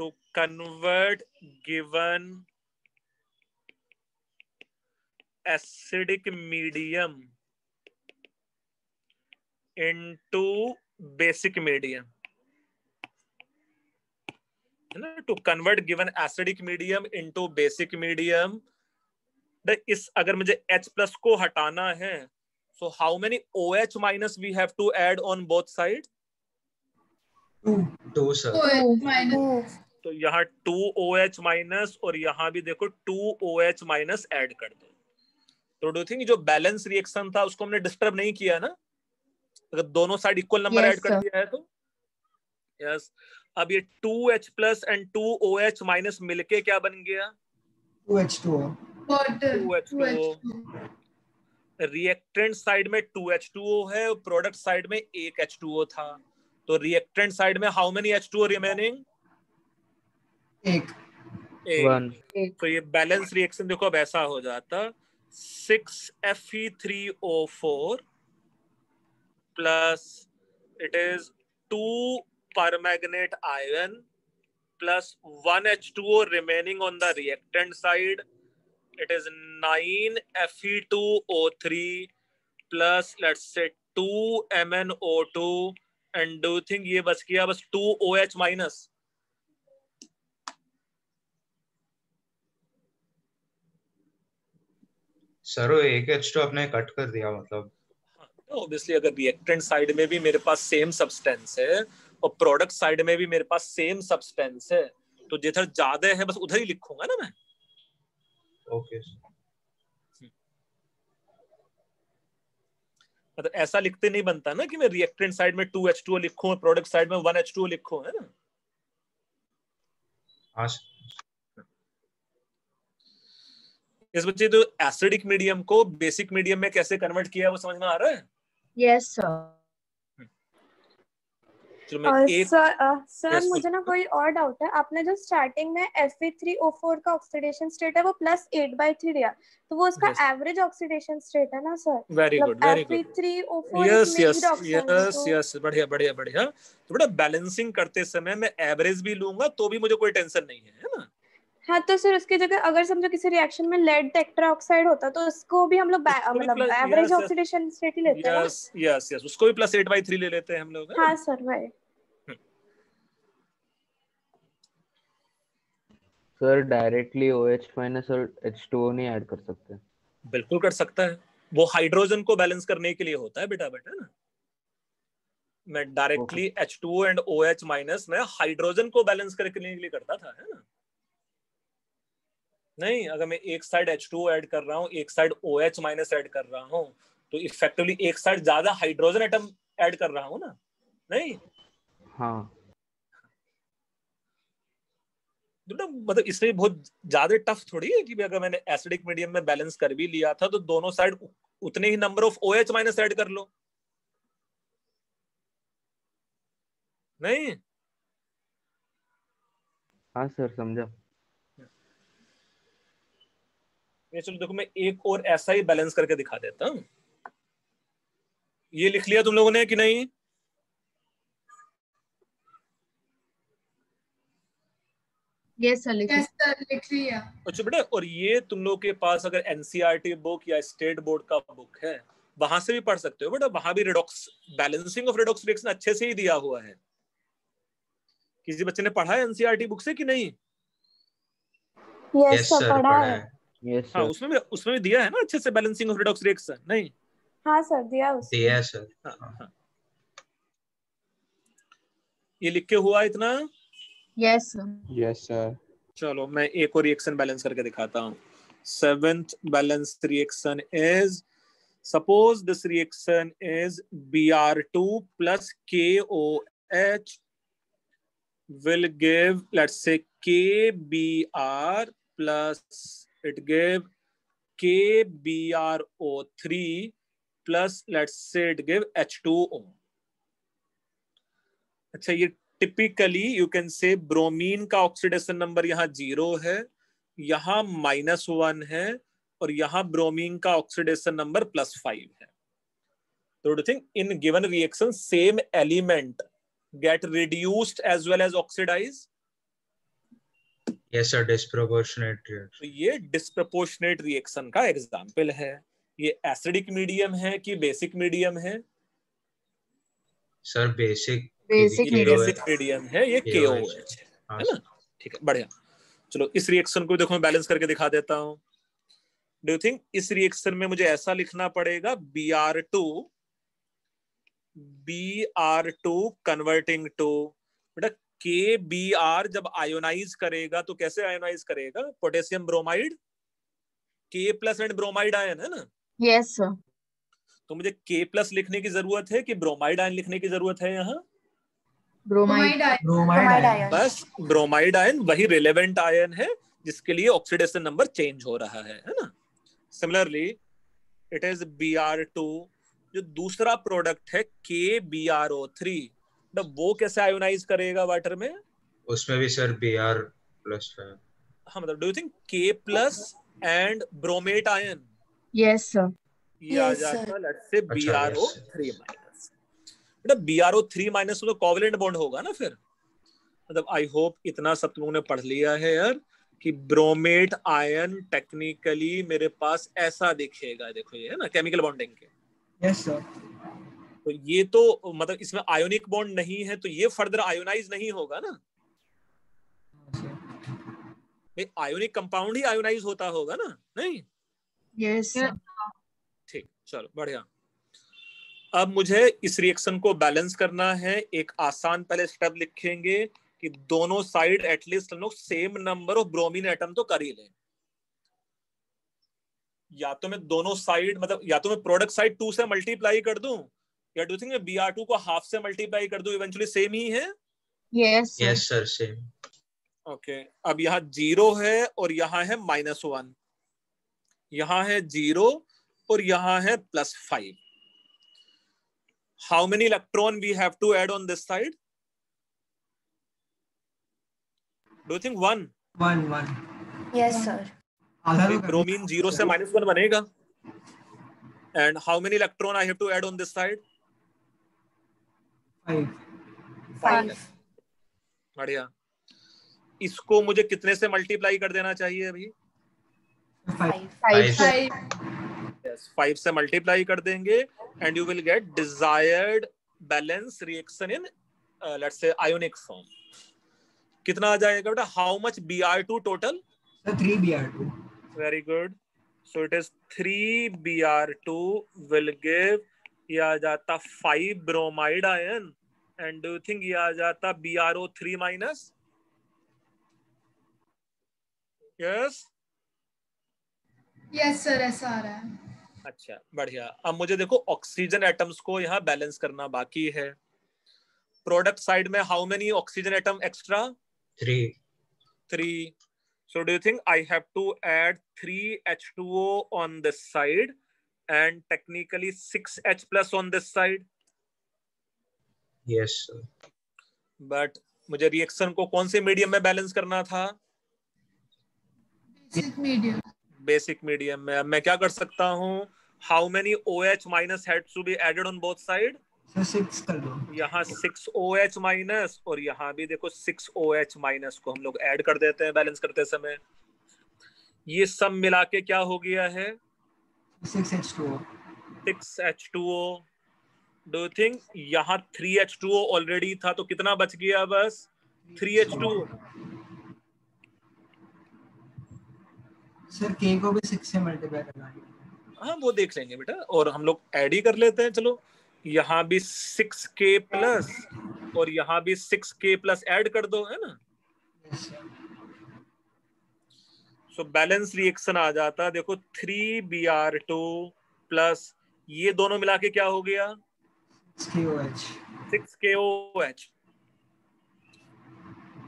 to convert given acidic medium into basic medium है ना, to convert given acidic medium into basic medium. इस अगर मुझे H प्लस को हटाना है, so how many OH minus we have to add on both side? Two sir, तो यहाँ टू OH माइनस और यहाँ भी देखो टू OH माइनस ऐड कर दो। तो डू थिंक जो बैलेंस रिएक्शन था उसको हमने डिस्टर्ब नहीं किया ना, अगर दोनों साइड इक्वल नंबर ऐड कर दिया है तो। यस, अब ये two H plus and two O H minus मिलके क्या बन गया? Two H to O. Reactant side में टू एच टू ओ है और प्रोडक्ट साइड में एक एच टू ओ था, तो रिएक्टेंट साइड में हाउ मेनी एच टू ओ रिमेनिंग? एक। एक। तो ये बैलेंस रिएक्शन देखो अब ऐसा हो जाता, six Fe three O four plus it is two permanganate ion plus one H two O remaining on the reactant side. It is nine Fe two O three plus let's say two M n O two, and do you think ये बस किया बस two OH minus? Sir वो एक H two आपने cut कर दिया मतलब। Obviously अगर रिएक्टेंट साइड में भी मेरे पास सेम सब्सटेंस है और प्रोडक्ट साइड में भी मेरे पास सेम सब्सटेंस है, तो जिधर ज्यादा है बस उधर ही लिखूंगा ना मैं। Okay okay. मतलब ऐसा लिखते नहीं बनता ना कि मैं रिएक्टेंट साइड में टू एच टू ओ लिखूं और प्रोडक्ट साइड में वन एच टू ओ लिखूं, है ना। आज इस बच्चे तो एसिडिक मीडियम को बेसिक मीडियम में कैसे कन्वर्ट किया वो समझ में आ रहा है? Yes, sir. और सर सर मुझे ना कोई और डाउट है। आपने जो स्टार्टिंग में Fe थ्री O फोर का ऑक्सीडेशन स्टेट है वो प्लस एट बाई थ्री दिया, तो वो उसका एवरेज ऑक्सीडेशन स्टेट है ना sir? Very good very good Fe three O four. Yes yes yes yes बढ़िया बढ़िया बढ़िया। तो बेटा बैलेंसिंग करते समय मैं एवरेज भी लूंगा तो भी मुझे कोई टेंशन नहीं है, है ना। हाँ, तो सर उसकी जगह अगर समझो किसी रिएक्शन में लेड टेट्रा ऑक्साइड होता तो उसको भी हम लोग मतलब एवरेज ऑक्सीडेशन स्टेट ही लेते हैं। यस यस यस उसको भी प्लस एट बाई थ्री ले लेते हैं हम लोग। हाँ सर भाई। सर डायरेक्टली OH माइनस और H टू O नहीं ऐड कर सकते? बिल्कुल कर सकता है, वो हाइड्रोजन को बैलेंस करने के लिए होता है बेटा बेटा ना। मैं directly H two O and OH minus में हाइड्रोजन को बैलेंस करने के लिए करता था, है ना। नहीं, अगर मैं एक side H two O add कर रहा हूँ एक साइड OH माइनस ऐड कर रहा हूँ तो इफेक्टिवली एक साइड ज्यादा हाइड्रोजन एटम ऐड कर रहा हूँ ना, नहीं। हाँ मतलब इसलिए बहुत ज्यादा टफ थोड़ी है कि भी अगर मैंने एसिडिक मीडियम में बैलेंस कर भी लिया था तो दोनों साइड उतने ही number of OH minus add कर लो, नहीं। हाँ सर समझा। चलो देखो मैं एक और ऐसा ही बैलेंस करके दिखा देता हूँ। ये लिख लिया तुम लोगों ने कि नहीं? यस सर लिख लिया। अच्छा बेटा, और ये तुम लोग के पास अगर एनसीईआरटी बुक या स्टेट बोर्ड का बुक है वहां से भी पढ़ सकते हो बेटा। वहां भी redox balancing of redox reaction अच्छे से ही दिया हुआ है। किसी बच्चे ने पढ़ा है एनसीईआरटी बुक से कि नहीं? यस सर पढ़ा है। Yes, हाँ, उसमें भी, उसमें भी दिया है ना अच्छे से बैलेंसिंग ऑफ रेडॉक्स रिएक्शन, नहीं? हाँ सर दिया उसमें। दिया सर। हाँ, हाँ। ये लिख के हुआ इतना? Yes sir. Yes sir. चलो मैं एक और रिएक्शन बैलेंस करके दिखाता हूँ। Seventh balance reaction is, suppose this reaction is B r two plus K O H will give let's say K B r plus it gave K B r O three plus let's say it gave H two O. अच्छा ये typically you can say bromine का oxidation number यहाँ zero है, यहाँ minus one है और यहाँ bromine का oxidation number प्लस फाइव है। So do you think in given reaction same element get reduced as well as oxidized? Yes sir, disproportionate reaction। तो ये disproportionate reaction का example है। ये acidic medium है कि basic medium है? Sir basic basic basic medium है ये के ओ एच है ना, ठीक है बढ़िया। चलो इस रिएक्शन को देखो मैं बैलेंस करके दिखा देता हूँ। डू यू थिंक इस रिएक्शन में मुझे ऐसा लिखना पड़ेगा B R two B R two converting to बेटा के बी आर जब आयोनाइज करेगा तो कैसे आयोनाइज करेगा, potassium bromide K plus and bromide ion है ना। Yes sir. तो मुझे के प्लस लिखने की जरूरत है कि ब्रोमाइड आयन लिखने की जरूरत है यहाँ? Bromide ion. बस ब्रोमाइड आयन वही रिलेवेंट आयन है जिसके लिए ऑक्सीडेशन नंबर चेंज हो रहा है है ना। Similarly it is B R two, जो दूसरा प्रोडक्ट है K B R O three, वो कैसे आयोनाइज करेगा वाटर में? उसमें भी सर Br प्लस है। हाँ मतलब do you think K plus and bromate ion? Yes sir. ये आ जाएगा let's say B R O three minus. बेटा B R O three minus तो कोवेलेंट बॉन्ड होगा ना फिर। मतलब आई होप इतना सब लोगों ने पढ़ लिया है यार कि ब्रोमेट आयन टेक्निकली मेरे पास ऐसा दिखेगा, देखो ये है ना केमिकल बॉन्डिंग के। Yes sir. तो ये तो मतलब इसमें आयोनिक बॉन्ड नहीं है तो ये फर्दर आयोनाइज नहीं होगा ना। आयोनिक कंपाउंड ही आयोनाइज होता होगा ना, नहीं? Yes yes. ठीक चलो बढ़िया। अब मुझे इस रिएक्शन को बैलेंस करना है। एक आसान पहले स्टेप लिखेंगे कि दोनों साइड एटलीस्ट हम लोग same number of bromine atom तो कर ही लें। या तो मैं दोनों साइड मतलब या तो मैं प्रोडक्ट साइड टू से मल्टीप्लाई कर दूं या डू थिंक मैं बी आर टू को हाफ से मल्टीप्लाई कर दूं, इवेंचुअली सेम ही है। Yes yes sir same. Okay अब यहाँ जीरो है और यहाँ है माइनस वन, यहाँ है जीरो और यहाँ है plus five. How many electron we have to add on this side? Do you think one? One one. Yes sir. Bromine zero से माइनस वन बनेगा। And how many electron I have to add on this side? Five. Five. बढ़िया। इसको मुझे कितने से multiply कर देना चाहिए अभी? फाइव से मल्टीप्लाई कर देंगे and you will get desired balance reaction in let's say ionic form. कितना आ जाएगा बेटा? How much B R two total? Three B R two. Very good. So it is three B R two will give ये आ जाता five bromide ion and do you think ये आ जाता B R O three minus? Yes yes sir ऐसा आ रहा है। अच्छा बढ़िया। अब मुझे देखो ऑक्सीजन एटम्स को यहाँ बैलेंस करना बाकी है। प्रोडक्ट साइड में how many oxygen atom extra? Three. Three. So do you think I have to add three H to O on this side and technically six H plus on this side? Yes sir. But मुझे reaction को कौन से medium में balance करना था? Basic medium. Basic medium में मैं क्या कर सकता हूँ? How many O H minus had to be added on both side? Six कर दो। यहाँ सिक्स ओ एच माइनस और यहाँ भी देखो सिक्स ओ एच माइनस को हम लोग ऐड कर देते हैं बैलेंस करते समय। ये सब मिला के क्या हो गया है? Six H to O. Six H to O. Do you think यहाँ three H to O already था तो कितना बच गया? बस थ्री एच टू। सर के को भी सिक्स से मल्टीप्लाई करना है। हाँ वो देख लेंगे बेटा और हम लोग ऐड ही कर लेते हैं। चलो यहाँ भी सिक्स के प्लस और यहाँ भी सिक्स के प्लस ऐड कर दो है ना। सो बैलेंस रिएक्शन आ जाता देखो three B R two plus ये दोनों मिला के क्या हो गया? Six K O H.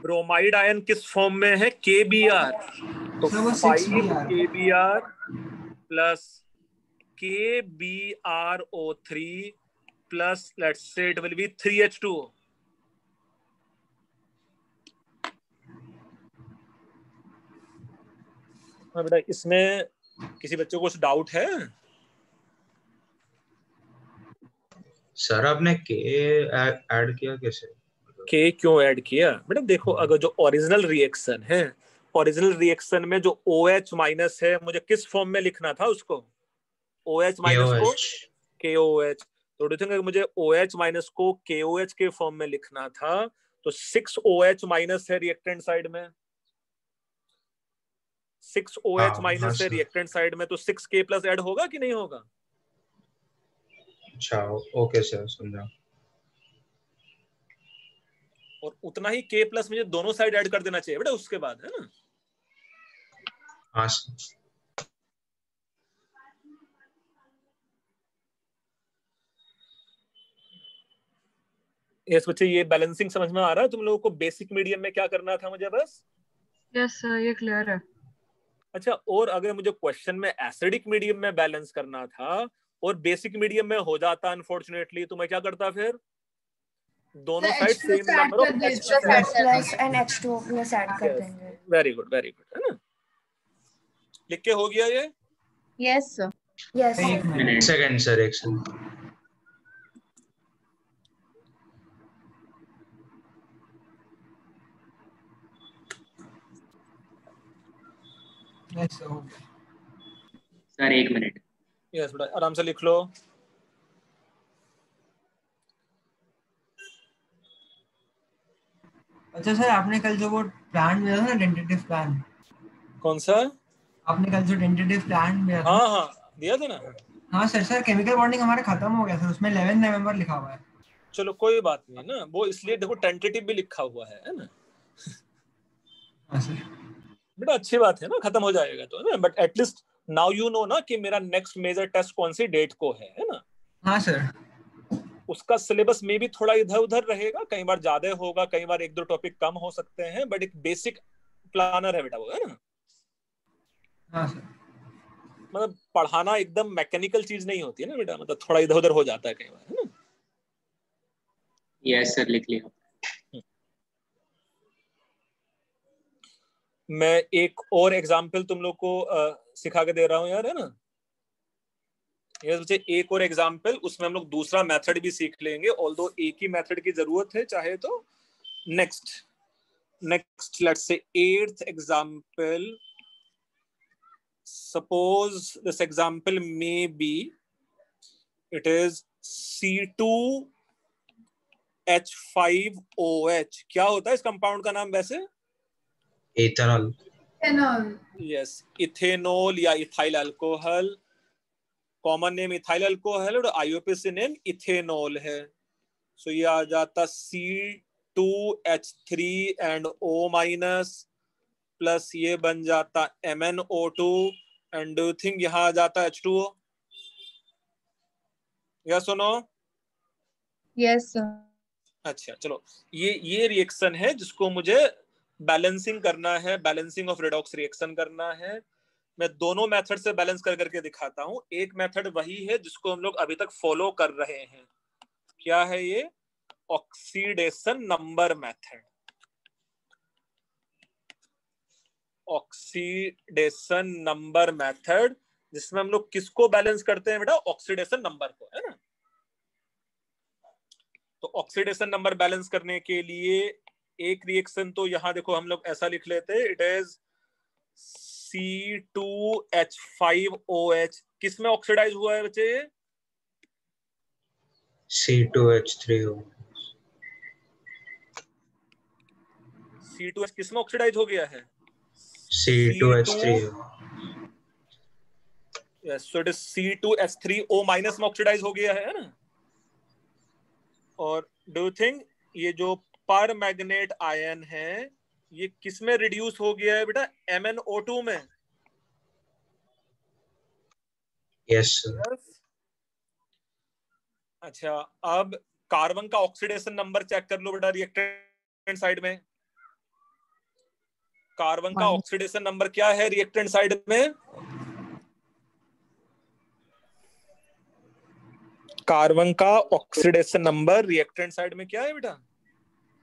Bromide ion किस फॉर्म में है? K B R. तो five K B R plus K B R O three plus let's say it will be three H two. बेटा इसमें किसी बच्चे को कुछ डाउट है? सर आपने के ऐड किया कैसे? के क्यों ऐड किया बेटा? देखो अगर जो ओरिजिनल रिएक्शन है, ओरिजिनल रिएक्शन में जो OH माइनस है मुझे किस फॉर्म में लिखना था उसको? OH माइनस को के ओ एच। तो डू यू थिंक मुझे OH माइनस को KOH के फॉर्म में लिखना था तो सिक्स ओ एच माइनस है रिएक्टेंट साइड में, सिक्स ओ एच माइनस है रिएक्टेंट साइड में, तो सिक्स के प्लस ऐड होगा कि नहीं होगा? अच्छा ओके सर समझा। और उतना ही K प्लस मुझे दोनों साइड ऐड कर देना चाहिए बेटा उसके बाद, है ना? हाँ यस बच्चे, ये बैलेंसिंग समझ में आ रहा है तुम लोगों को? बेसिक मीडियम में क्या करना था मुझे बस? यस सर ये क्लियर है। अच्छा, और अगर मुझे क्वेश्चन में एसिडिक मीडियम में बैलेंस करना था और बेसिक मीडियम में हो जाता अनफॉर्चुनेटली, तो मैं क्या करता फिर? दोनों side same number. Very good very good, है ना? लिख के हो गया ये? Yes yes. एक सेकंड सर, एक सेकंड। सर एक मिनट। यस बेटा आराम से लिख लो। अच्छा सर आपने कल जो वो प्लान दिया था ना, टेंटेटिव प्लान, कौन सा आपने कल जो टेंटेटिव प्लान दिया था? हाँ हाँ दिया था ना। हाँ सर सर केमिकल बॉन्डिंग हमारा खत्म हो गया सर, उसमें ग्यारह नवंबर लिखा हुआ है। चलो कोई बात नहीं ना, वो इसलिए देखो टेंटेटिव भी लिखा हुआ है, है ना? हाँ सर बेटा अच्छी बात है ना, खत्म हो जाएगा तो, है ना? But at least now you know ना कि मेरा नेक्स्ट मेजर टेस्ट कौन सी डेट को है, है ना? हाँ सर। उसका सिलेबस में भी थोड़ा इधर उधर रहेगा, कई बार ज्यादा होगा, कई बार एक दो टॉपिक कम हो सकते हैं, बट एक बेसिक प्लानर है बेटा वो, है ना? हाँ सर। मतलब पढ़ाना एकदम मैकेनिकल चीज नहीं होती है ना बेटा, मतलब थोड़ा इधर उधर हो जाता है कई बार, है ना? यस सर लिख लिया। मैं एक और एग्जाम्पल तुम लोग को आ, सिखा के दे रहा हूँ यार, है ना? ये एक और एग्जाम्पल, उसमें हम लोग दूसरा मेथड भी सीख लेंगे, ऑल्दो एक ही मेथड की जरूरत है चाहे तो। Next next let's say eighth example, suppose this example may be it is C two H five O H. क्या होता है इस कंपाउंड का नाम वैसे? एथेनॉल। यस इथेनॉल या ethyl alcohol, common name ethyl alcohol और आईयूपीएसी नेम इथेनॉल है। सो so, ये आ जाता C two H three and O minus plus ये बन जाता M N O two and do think यहाँ आ जाता H to O. Yes no? Yes. अच्छा चलो, ये ये रिएक्शन है जिसको मुझे बैलेंसिंग करना है, बैलेंसिंग ऑफ रेडॉक्स रिएक्शन करना है। मैं दोनों मेथड से बैलेंस कर करके दिखाता हूँ। एक मेथड वही है जिसको हम लोग अभी तक फॉलो कर रहे हैं, क्या है ये? Oxidation number method. Oxidation number method जिसमें हम लोग किसको बैलेंस करते हैं बेटा? ऑक्सीडेशन नंबर को, है ना? तो ऑक्सीडेशन नंबर बैलेंस करने के लिए एक रिएक्शन तो यहाँ देखो हम लोग ऐसा लिख लेते हैं, it is C two H five O H. किसमें ऑक्सीडाइज हुआ है बच्चे ये? C two H three O. C two H किसमें ऑक्सीडाइज हो गया है? C two H three O. Yes so it is C two H three O minus में ऑक्सीडाइज हो गया है, है ना? और डू यू थिंक ये जो पर मैग्नेट आयन है ये किसमें रिड्यूस हो गया है बेटा? एम एन ओ टू में। Yes sir. अच्छा अब कार्बन का ऑक्सीडेशन नंबर चेक कर लो बेटा रिएक्टेंट साइड में। कार्बन का ऑक्सीडेशन नंबर क्या है रिएक्टेंट साइड में? कार्बन का ऑक्सीडेशन नंबर रिएक्टेंट साइड में क्या है बेटा?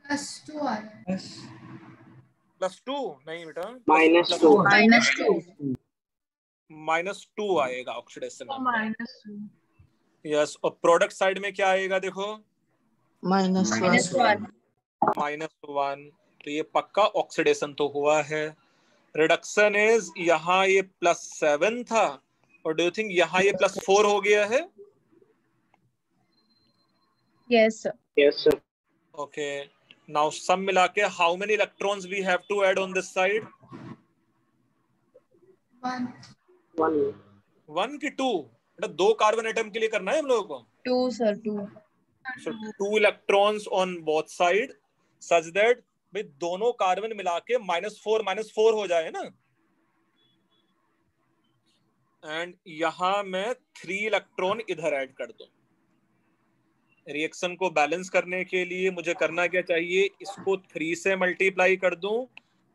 प्लस टू नहीं बेटा, माइनस टू माइनस टू आएगा ऑक्सीडेशन नंबर। यस। और प्रोडक्ट साइड में क्या आएगा देखो? Minus one minus one. तो ये पक्का ऑक्सीडेशन तो हुआ है। रिडक्शन इज यहाँ ये प्लस सेवन था और डू यू थिंक यहाँ ये प्लस फोर हो गया है? Yes, sir. Yes, sir. Okay. Now, sum mila ke, how many electrons we have to add on this side? One. One. One ki two? दो carbon atom के लिए करना है हम लोगों को. Two, sir, two. So two electrons on both side, such that भाई दोनों कार्बन मिला के माइनस फोर माइनस फोर हो जाए ना. एंड यहाँ मैं थ्री इलेक्ट्रॉन इधर ऐड कर दूं. रिएक्शन को बैलेंस करने के लिए मुझे करना क्या चाहिए, इसको थ्री से मल्टीप्लाई कर दूं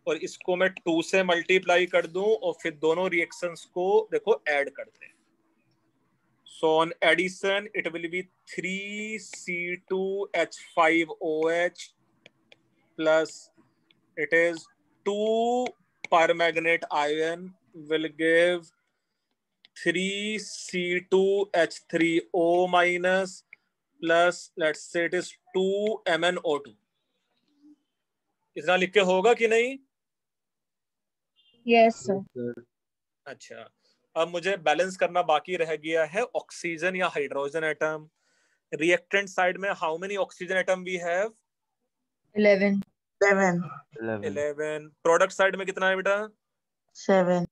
और इसको मैं टू से मल्टीप्लाई कर दूं और फिर दोनों रिएक्शंस को देखो ऐड करते हैं. So on addition it will be three C two H five O H plus it is two permanganate ion will give three C two H three O minus plus let's say it is two M n O two. इतना लिख के होगा कि नहीं? Yes sir. अच्छा, अब मुझे balance करना बाकी रह गया है ऑक्सीजन या हाइड्रोजन एटम. रिएक्टेंट साइड में how many oxygen atom we have? Eleven. Eleven. Eleven. Product side में कितना है बेटा? Seven.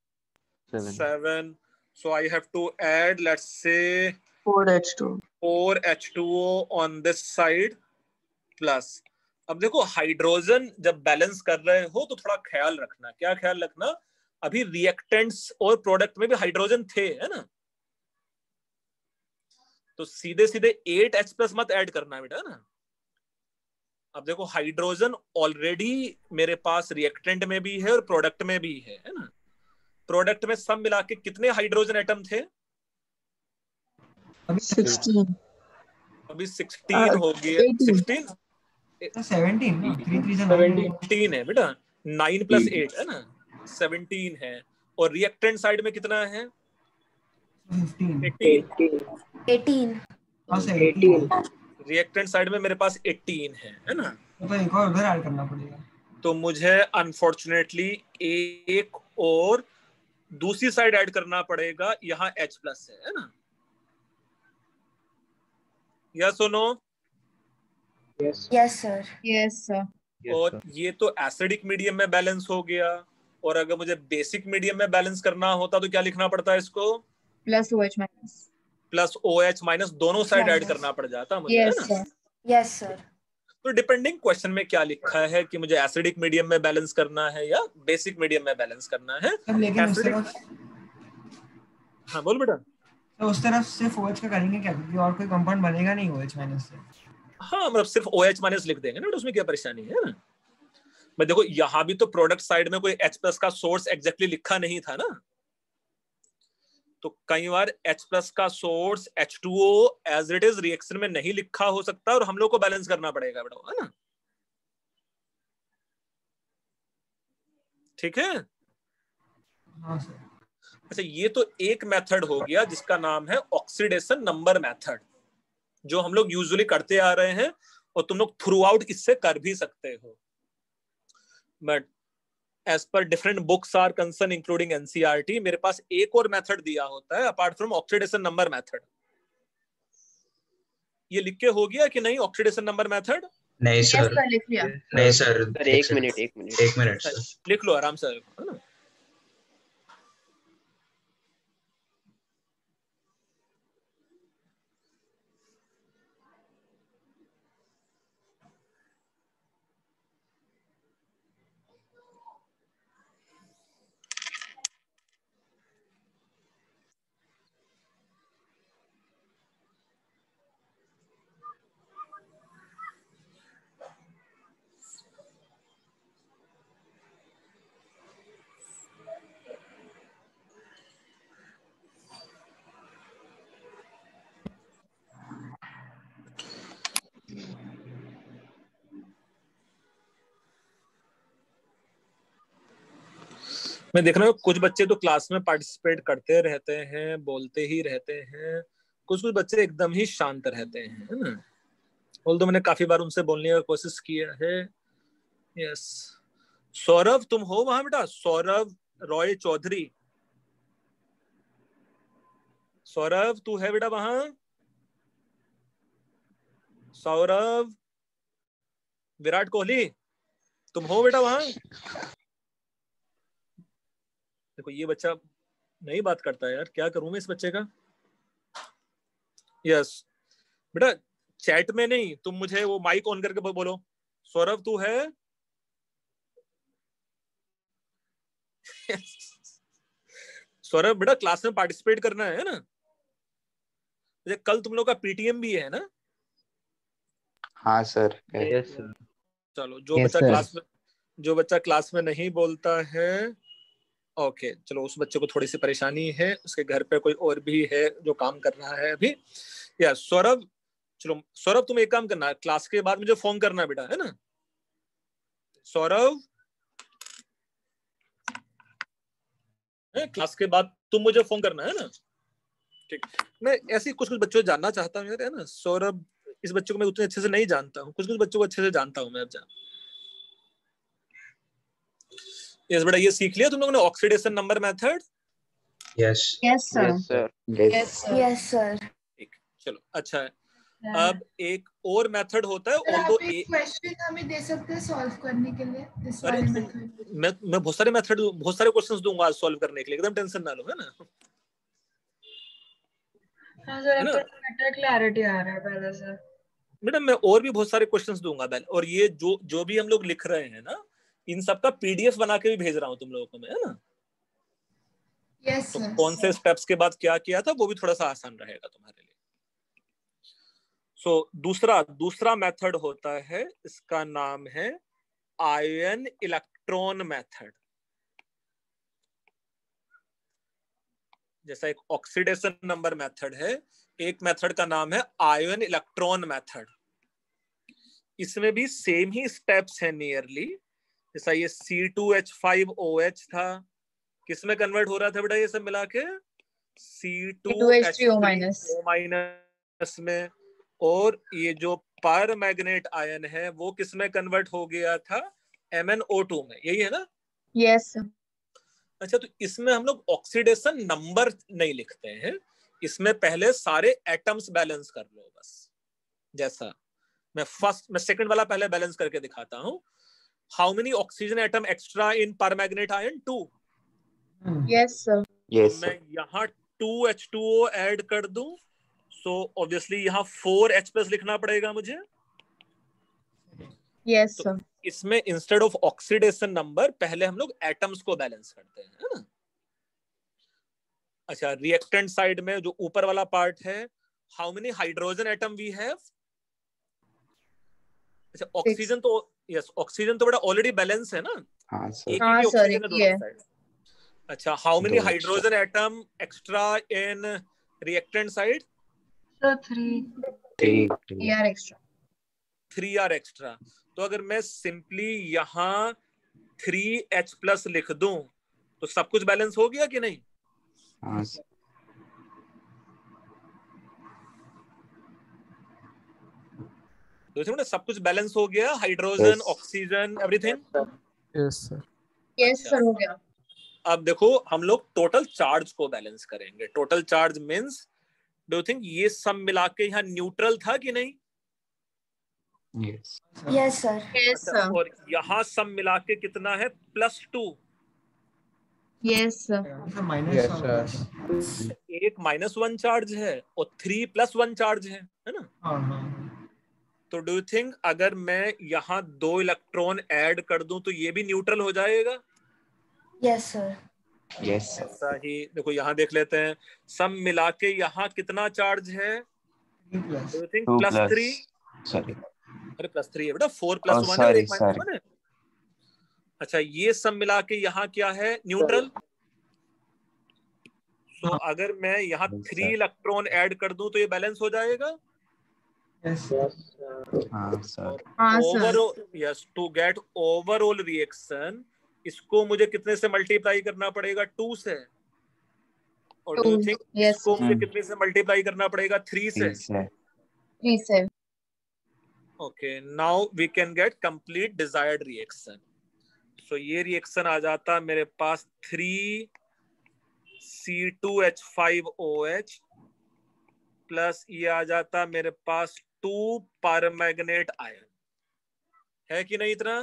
Seven. So I have to add, let's say, four H two O. four H two O on this side plus. अब देखो hydrogen जब balance कर रहे हो तो थोड़ा ख्याल रखना. क्या ख्याल रखना, अभी रिएक्टेंट्स और प्रोडक्ट में भी हाइड्रोजन थे है ना, तो सीधे सीधे eight H plus मत ऐड करना बेटा ना. अब देखो हाइड्रोजन ऑलरेडी मेरे पास रिएक्टेंट में भी है और प्रोडक्ट में भी है है ना. प्रोडक्ट में सब मिला के कितने हाइड्रोजन एटम थे? अभी सोलह. अभी सोलह हो गए. सोलह? सत्रह ना. सत्रह है बेटा. नौ प्लस आठ है ना, सत्रह है. और रिएक्टेंट साइड में कितना है? अठारह. रिएक्टेंट साइड में मेरे पास अठारह है है ना. तो एक और उधर ऐड करना पड़ेगा. तो मुझे अनफॉर्चुनेटली एक और दूसरी साइड ऐड करना पड़ेगा. यहाँ H प्लस है है ना. यस और no? Yes sir. Yes sir. और ये तो एसिडिक मीडियम में बैलेंस हो गया. और अगर मुझे बेसिक मीडियम में बैलेंस करना होता तो क्या लिखना पड़ता है इसको? Plus O H minus. Plus O H minus दोनों साइड ऐड करना पड़ जाता मुझे. Yes sir. Yes sir. तो डिपेंडिंग क्वेश्चन में क्या लिखा है कि मुझे एसिडिक मीडियम में बैलेंस करना है या बेसिक मीडियम में बैलेंस करना है. हाँ बोल बेटा. तो उस तरफ सिर्फ OH का करेंगे क्या, क्योंकि और कोई कंपाउंड बनेगा नहीं OH माइनस से. हाँ मतलब सिर्फ OH माइनस लिख देंगे ना, उसमें क्या परेशानी है ना. मैं देखो यहाँ भी तो प्रोडक्ट साइड में कोई H प्लस का सोर्स एग्जैक्टली लिखा नहीं था ना, तो कई बार H प्लस का source H two O as it is reaction में नहीं लिखा हो सकता और हम लोग को बैलेंस करना पड़ेगा बेटा है ना. ठीक है. अच्छा ये तो एक मेथड हो गया जिसका नाम है ऑक्सीडेशन नंबर मेथड, जो हम लोग यूजुअली करते आ रहे हैं और तुम लोग थ्रू आउट इससे कर भी सकते हो. But As per different books are concerned, including N C R T, मेरे पास एक और method दिया होता है apart from oxidation number method. ये लिख के हो गया कि नहीं oxidation number method? नहीं सर. नहीं सर. एक मिनट एक मिनट एक मिनट लिख लो आराम से है ना. मैं देख रहा हूँ कुछ बच्चे तो क्लास में पार्टिसिपेट करते रहते हैं, बोलते ही रहते हैं, कुछ कुछ बच्चे एकदम ही शांत रहते हैं है ना. बोल तो मैंने काफी बार उनसे बोलने का कोशिश किया है. यस सौरभ तुम हो वहां बेटा? सौरभ रॉय चौधरी. सौरभ तू है बेटा वहां? सौरभ, विराट कोहली तुम हो बेटा वहां? देखो ये बच्चा नहीं बात करता है यार, क्या करूं मैं इस बच्चे का। यस बेटा चैट में नहीं, तुम मुझे वो माइक ऑन करके बोलो। सौरभ तू है? सौरभ बेटा क्लास में पार्टिसिपेट करना है ना, कल तुम लोग का पीटीएम भी है ना? हाँ सर। Yes sir. चलो जो yes, बच्चा क्लास में जो बच्चा क्लास में नहीं बोलता है, ओके चलो उस बच्चे को थोड़ी सी परेशानी है, उसके घर पे कोई और भी है जो काम कर रहा है अभी। या सौरभ, चलो सौरभ तुम एक काम करना, क्लास के बाद मुझे फोन करना बेटा, है ना? सौरभ क्लास के बाद तुम मुझे फोन करना, है ना? ठीक, मैं ऐसे कुछ कुछ बच्चों जानना चाहता हूँ यार, है ना? सौरभ इस बच्चों को मैं उतने अच्छे से नहीं जानता हूँ, कुछ कुछ बच्चों को अच्छे से जानता हूँ मैं अब। यस बेटा ये सीख लिया तुम लोगों ने oxidation number method? Yes yes sir, yes sir. ठीक चलो अच्छा है। अब एक और मेथड होता है, ऑल्दो एक क्वेश्चन हमें दे सकते हैं सॉल्व करने के लिए इस वाले मेथड। मैं मैं बहुत सारे मेथड बहुत सारे क्वेश्चंस दूंगा आज सॉल्व करने के लिए, एकदम टेंशन ना लो, है ना? हां सर अब बेटर क्लैरिटी आ रहा है पहले सर। मैडम मैं और भी बहुत सारे क्वेश्चंस दूंगा पहले, और ये जो जो भी हम लोग लिख रहे हैं ना, इन सब का पीडीएफ बना के भी भेज रहा हूं तुम लोगों को मैं, है ना? Yes sir. कौन से स्टेप्स के बाद क्या किया था वो भी थोड़ा सा आसान रहेगा तुम्हारे लिए। सो so, दूसरा दूसरा मेथड होता है, इसका नाम है आयन इलेक्ट्रॉन मेथड। जैसा एक ऑक्सीडेशन नंबर मेथड है, एक मेथड का नाम है आयन इलेक्ट्रॉन मेथड। इसमें भी सेम ही स्टेप्स हैं नियरली, जैसा ये C two H five O H था, किस में कन्वर्ट हो रहा था बेटा ये सब मिला के? C two H three O minus में। और ये जो पारमैग्नेट आयन है वो किसमें कन्वर्ट हो गया था? एम एन ओ टू में, यही है ना? Yes yes. अच्छा तो इसमें हम लोग ऑक्सीडेशन नंबर नहीं लिखते हैं, इसमें पहले सारे एटम्स बैलेंस कर लो बस। जैसा मैं फर्स्ट मैं सेकंड वाला पहले बैलेंस करके दिखाता हूँ। How many oxygen atom extra in permanganate ion? Two. Yes sir. Yes मैं यहाँ two H to O add कर दूं, सो ऑब्वियसली यहाँ फोर एच प्लस लिखना पड़ेगा मुझे। Yes sir. तो इसमें इंस्टेड ऑफ ऑक्सीडेशन नंबर पहले हम लोग एटम्स को बैलेंस करते हैं, है ना? अच्छा रिएक्टेंट साइड में जो ऊपर वाला पार्ट है, how many hydrogen atom we have? अच्छा ऑक्सीजन तो यस ऑक्सीजन तो बड़ा ऑलरेडी बैलेंस है ना? हाँ सर। हाँ सर। अच्छा how many hydrogen atom extra in reactant side? तो three three are extra three are extra. तो अगर मैं सिंपली यहाँ थ्री एच प्लस लिख दूं तो सब कुछ बैलेंस हो गया कि नहीं? हाँ सर। तो सब कुछ बैलेंस हो गया, hydrogen oxygen everything? Yes sir. Yes sir हो गया। अब देखो हम लोग टोटल चार्ज को बैलेंस करेंगे। Total charge means do you think ये सब मिला के यहाँ न्यूट्रल था कि नहीं? Yes yes sir. Yes sir. और यहाँ सब मिला के कितना है? Plus two. Yes sir. Minus sir. एक माइनस वन चार्ज है और थ्री प्लस वन चार्ज है, है ना? तो डू यू थिंक अगर मैं यहाँ दो इलेक्ट्रॉन ऐड कर दूं तो ये भी न्यूट्रल हो जाएगा? Yes sir. Yes yes. ऐसा ही देखो यहाँ देख लेते हैं, सब मिला के यहाँ कितना चार्ज है? Plus three. सॉरी अरे प्लस थ्री है बेटा, फोर प्लस वन है, वन है। अच्छा ये सब मिला के यहाँ क्या है? न्यूट्रल। सो so, अगर मैं यहाँ थ्री इलेक्ट्रॉन ऐड कर दूं तो ये बैलेंस हो जाएगा? Yes sir. Overall yes to get overall reaction इसको मुझे कितने से मल्टीप्लाई करना पड़ेगा? टू से। और डू यू थिंक इसको मुझे कितने से मल्टीप्लाई करना पड़ेगा? थ्री से। थ्री से। Okay now we can get complete desired reaction. So ये रिएक्शन आ जाता मेरे पास three C two H five O H plus ये आ जाता मेरे पास टू परमैग्नेट आयन है कि नहीं इतना?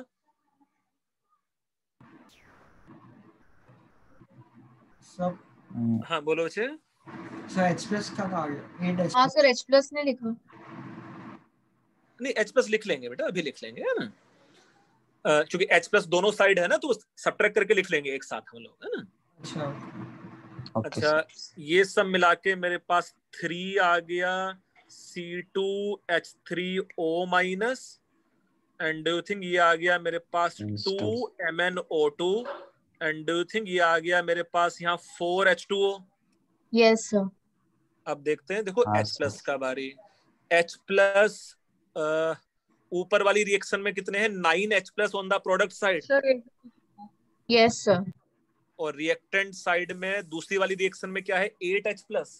सब हाँ बोलो बच्चे। सर H प्लस का आ गया। हाँ सर H प्लस ने लिखा। नहीं H प्लस लिख लेंगे बेटा, अभी लिख लेंगे है ना, क्योंकि H प्लस दोनों साइड है ना तो सब्ट्रैक्ट करके लिख लेंगे एक साथ हम लोग है ना। अच्छा अच्छा, ये सब मिला के मेरे पास थ्री आ गया C two H three O minus and do you think ये आ गया मेरे पास two M N O two and do you think ये आ गया मेरे पास यहाँ four H to O. Yes sir. अब देखते हैं, देखो H प्लस का बारी। H प्लस ऊपर वाली रिएक्शन में कितने हैं? Nine H plus on the product side. Yes sir. और रिएक्टेंट साइड में दूसरी वाली रिएक्शन में क्या है? Eight H plus.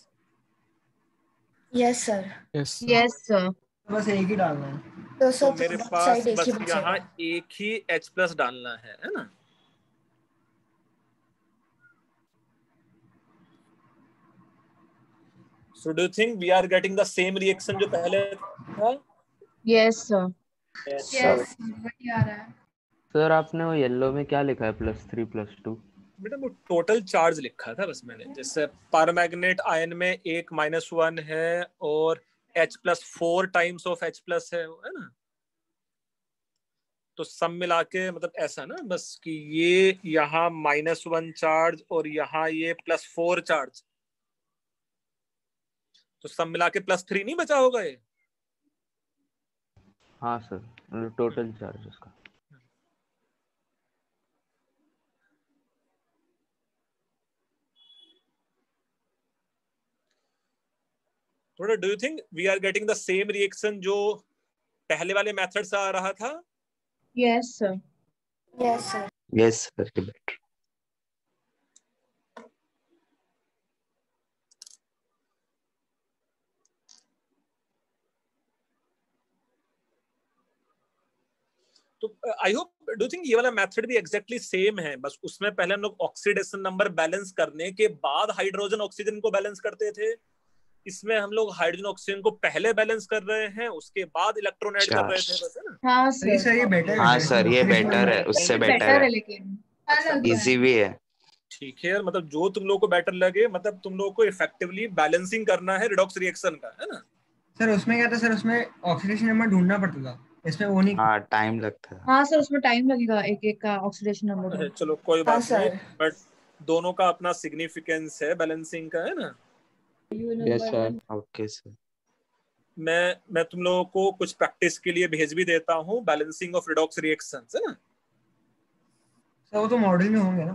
Yes sir. Yes sir. बस एक ही डालना है तो सर मेरे पास बस यहाँ एक ही H प्लस डालना है है ना। So do you think we are getting the same reaction जो पहले था? Yes sir. Yes sir. बढ़िया आ रहा है। Sir आपने वो येलो में क्या लिखा है plus three plus two? बेटा वो total charge लिखा था बस मैंने, जैसे paramagnet ion में एक minus one है और H plus four times of H plus है है ना, तो सब मिला के मतलब ऐसा ना बस कि ये यहाँ minus one charge और यहाँ ये plus four charge, तो सब मिला के प्लस थ्री नहीं बचा होगा ये। हाँ सर टोटल चार्ज इसका। थोड़ा do you think we are getting the same reaction जो पहले वाले मेथड से आ रहा था? Yes sir. Yes sir. Yes sir. तो आई होप डू थिंक ये वाला मेथड भी एग्जैक्टली सेम है, बस उसमें पहले हम लोग ऑक्सीडेशन नंबर बैलेंस करने के बाद हाइड्रोजन ऑक्सीजन को बैलेंस करते थे, इसमें हम लोग हाइड्रोजन ऑक्सीजन को पहले बैलेंस कर रहे हैं उसके बाद इलेक्ट्रॉन ऐड कर रहे थे बस है ना। हाँ सर ये बेटर है। हाँ सर ये बेटर है, उससे बेटर है लेकिन इजी भी है। ठीक है, मतलब जो तुम लोग को बेटर लगे, मतलब तुम लोग को इफेक्टिवली बैलेंसिंग करना है रिडॉक्स रिएक्शन का है ना। सर उसमें क्या था सर, उसमें ऑक्सीडेशन नंबर ढूंढना पड़ता था, इसमें वो नहीं। हाँ टाइम लगता है। हाँ सर उसमें टाइम लगेगा एक एक का ऑक्सीडेशन नंबर। चलो कोई बात नहीं, बट दोनों का अपना सिग्निफिकेंस है बैलेंसिंग का है ना। Yes sir. ओके सर, मैं मैं तुम लोगों को कुछ प्रैक्टिस के लिए भेज भी देता हूँ बैलेंसिंग ऑफ रिडॉक्स रिएक्शंस है ना। सर वो तो मॉडल में होंगे ना।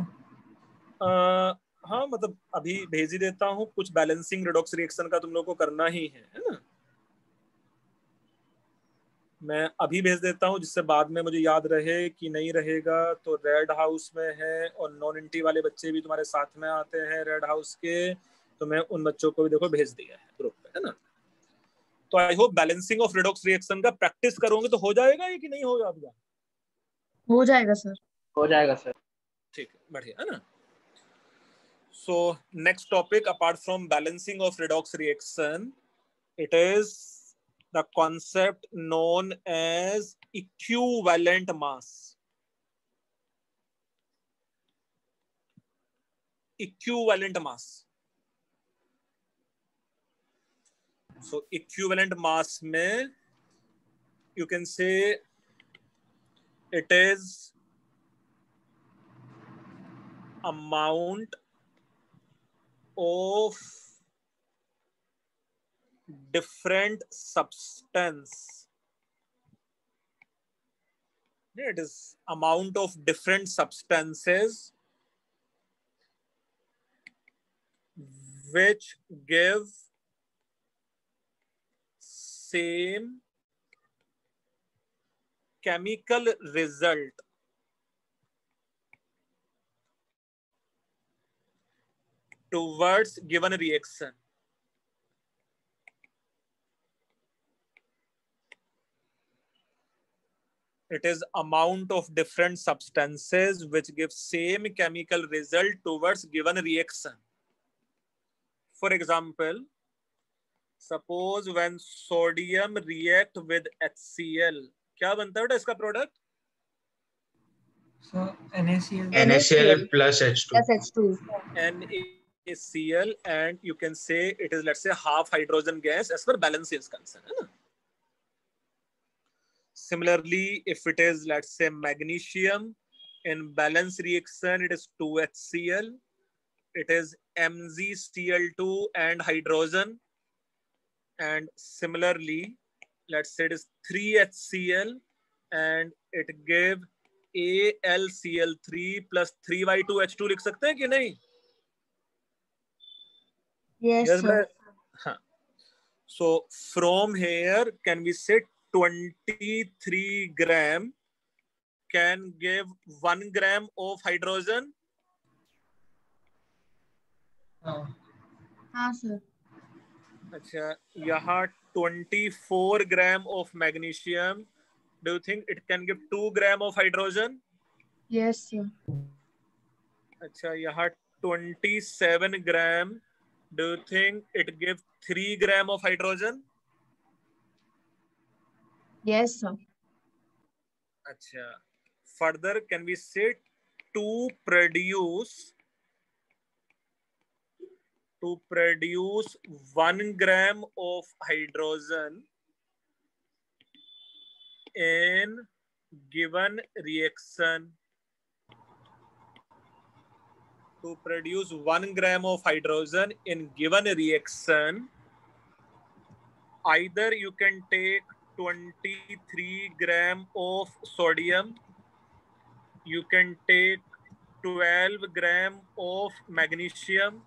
आ, हाँ मतलब अभी भेज ही देता हूँ, कुछ बैलेंसिंग रिडॉक्स रिएक्शन का तुम लोग को करना ही है है ना। मैं अभी भेज देता हूँ जिससे बाद में मुझे याद रहे कि नहीं रहेगा। तो रेड हाउस में है और नॉन इंटी वाले बच्चे भी तुम्हारे साथ में आते हैं रेड हाउस के, तो मैं उन बच्चों को भी देखो भेज दिया है ग्रुप पे है ना। तो I hope balancing of redox reaction का प्रैक्टिस करोगे तो हो जाएगा ये कि नहीं होगा आपका? हो जाएगा सर। हो जाएगा सर। ठीक है बढ़िया है ना। So next topic apart from balancing of redox reaction, it is the concept known as equivalent mass. Equivalent mass. So equivalent mass में you can say it is amount of different substance. It is amount of different substances which give same chemical result towards given reaction. It is amount of different substances which give same chemical result towards given reaction. For example, suppose when sodium react with HCl, क्या बनता है बेटा इसका product? So NaCl NaCl plus H2 plus H2 NaCl and you can say it is let's say half hydrogen gas as per balance is concerned, है ना? Similarly, if it is let's say magnesium, in balance reaction it is two H C l, it is M g C l two and hydrogen, and similarly let's say it is three H C l and it gave A l C l three plus three Y two H two लिख सकते हैं कि नहीं? Yes, yes sir. हाँ. So from here can we say twenty-three gram can give one gram of hydrogen? हाँ. हाँ sir. अच्छा, यहाँ twenty-four gram of magnesium. Do you think it can give two gram of hydrogen? Yes, sir. अच्छा, यहाँ twenty-seven gram. Do you think it give three gram of hydrogen? Yes, sir. अच्छा, further can we say to produce to produce one gram of hydrogen in given reaction, to produce one gram of hydrogen in given reaction, either you can take twenty-three gram of sodium, you can take twelve gram of magnesium,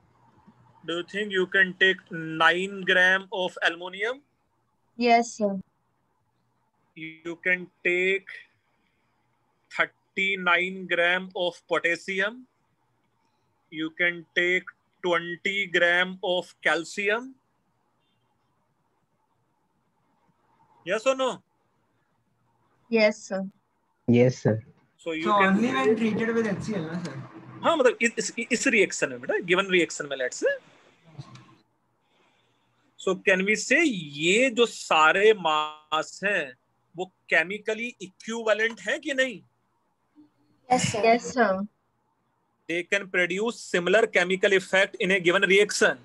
do you think you can take nine gram of aluminium? Yes, sir. You can take thirty-nine gram of potassium, you can take twenty gram of calcium. Yes or no? Yes, sir. Yes, sir. So you so can only when treated with HCl, na sir? हाँ, मतलब इस इस reaction में बेटा, given reaction में let's say, so can we say ये जो सारे मास हैं वो केमिकली इक्विवेलेंट है कि नहीं? Yes, sir. Yes, sir. They can produce similar chemical effect in a given reaction.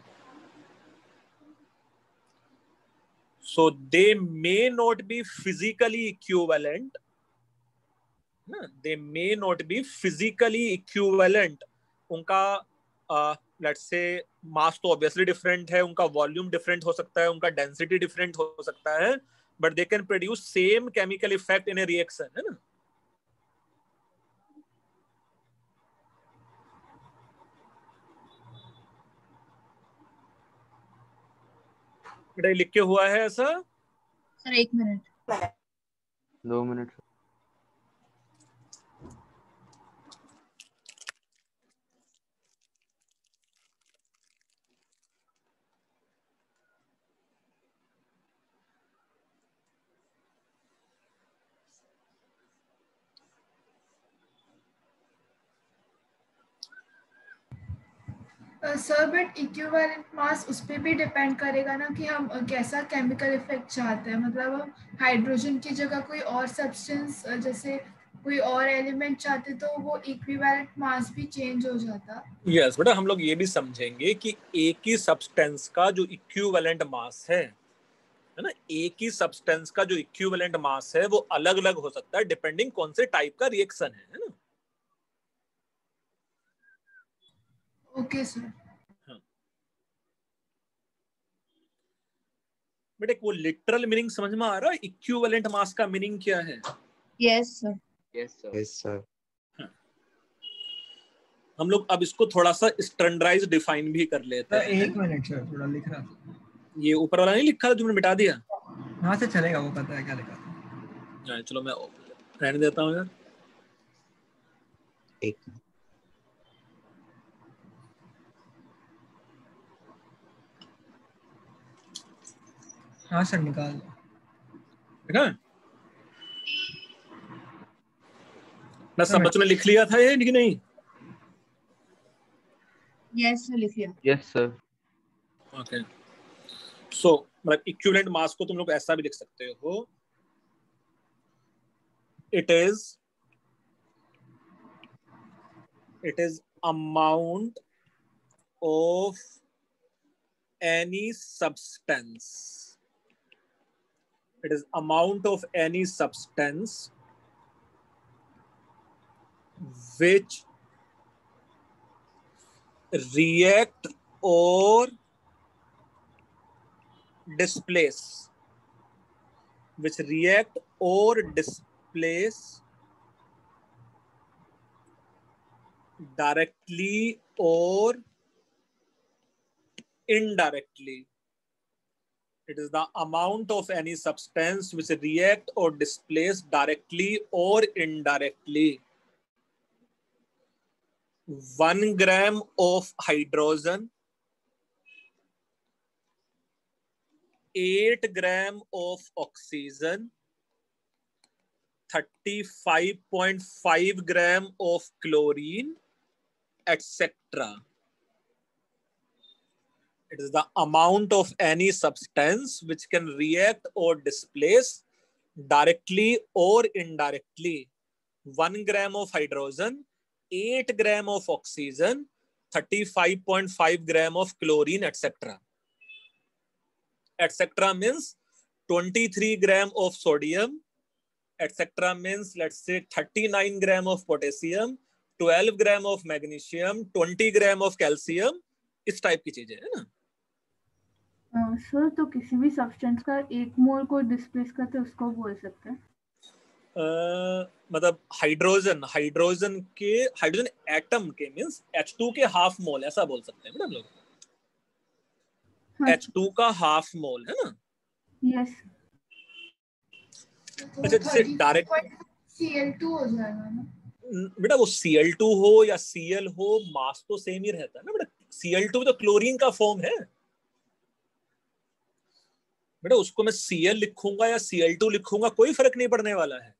So they may not be physically equivalent. No, they may not be physically equivalent. उनका uh, let's say mass तो obviously different है, उनका volume different हो सकता है, उनका density different हो सकता है, but they can produce same chemical effect in a reaction, है ना? बेटा लिख के हुआ है ऐसा सर? एक मिनट दो minute sir, but equivalent mass उस पर भी डिपेंड करेगा ना कि हम कैसा केमिकल इफेक्ट चाहते हैं, मतलब हम हाइड्रोजन की जगह कोई और सब्सटेंस जैसे कोई और एलिमेंट चाहते तो वो इक्विवेलेंट मास भी चेंज हो जाता। यस yes, बेटा हम लोग ये भी समझेंगे कि एक ही सब्सटेंस का जो इक्विवेलेंट मास है है ना, एक ही सब्सटेंस का जो इक्विवेलेंट मास है वो अलग अलग हो सकता है डिपेंडिंग कौन से टाइप का रिएक्शन है, है ना? Okay sir. बेटे वो लिटरल मीनिंग समझ में आ रहा है? इक्विवेलेंट मास का मीनिंग क्या है? Yes sir. Yes sir. Yes sir. हम लोग अब इसको थोड़ा सा स्टैंडर्डाइज डिफाइन भी कर लेते हैं। एक मिनट सर, थोड़ा लिख रहा था। ये ऊपर वाला नहीं लिखा था तुमने, मिटा दिया? हाँ सर चलेगा, वो पता है क्या लिखा था। चलो मैं रहने देता हूँ यार। एक हाँ सर निकाल देखा ना सब बच्चों ने लिख लिया था ये कि नहीं? यस सर लिख लिया। Yes sir. ओके सो मतलब इक्विवेलेंट मास को तुम लोग ऐसा भी लिख सकते हो, it is it is amount of any substance, it is amount of any substance which react or displace, which react or displace directly or indirectly. It is the amount of any substance which react or displace directly or indirectly. One gram of hydrogen, eight gram of oxygen, thirty-five point five gram of chlorine, et cetera. It is the amount of any substance which can react or displace directly or indirectly. One gram of hydrogen, eight gram of oxygen, thirty-five point five gram of chlorine, et cetera. et cetera means twenty-three gram of sodium, et cetera means let's say thirty-nine gram of potassium, twelve gram of magnesium, twenty gram of calcium, इस type की चीजें है ना। Sir uh, तो किसी भी substance का एक मोल को डिस्प्लेस करते उसको बोल सकते हैं। Uh, मतलब हाइड्रोजन हाइड्रोजन के हाइड्रोजन एटम के मींस H टू के हाफ मोल ऐसा बोल सकते हैं ना हम लोग। हाँ। H टू का हाफ मोल है ना। यस। अच्छा जैसे डायरेक्ट C l टू हो जाएगा ना बेटा, वो C l टू हो या Cl हो मास तो सेम ही रहता है ना बेटा। C l टू तो क्लोरीन का फॉर्म है बेटा, उसको मैं Cl लिखूंगा या C l टू लिखूंगा कोई फर्क नहीं पड़ने वाला है।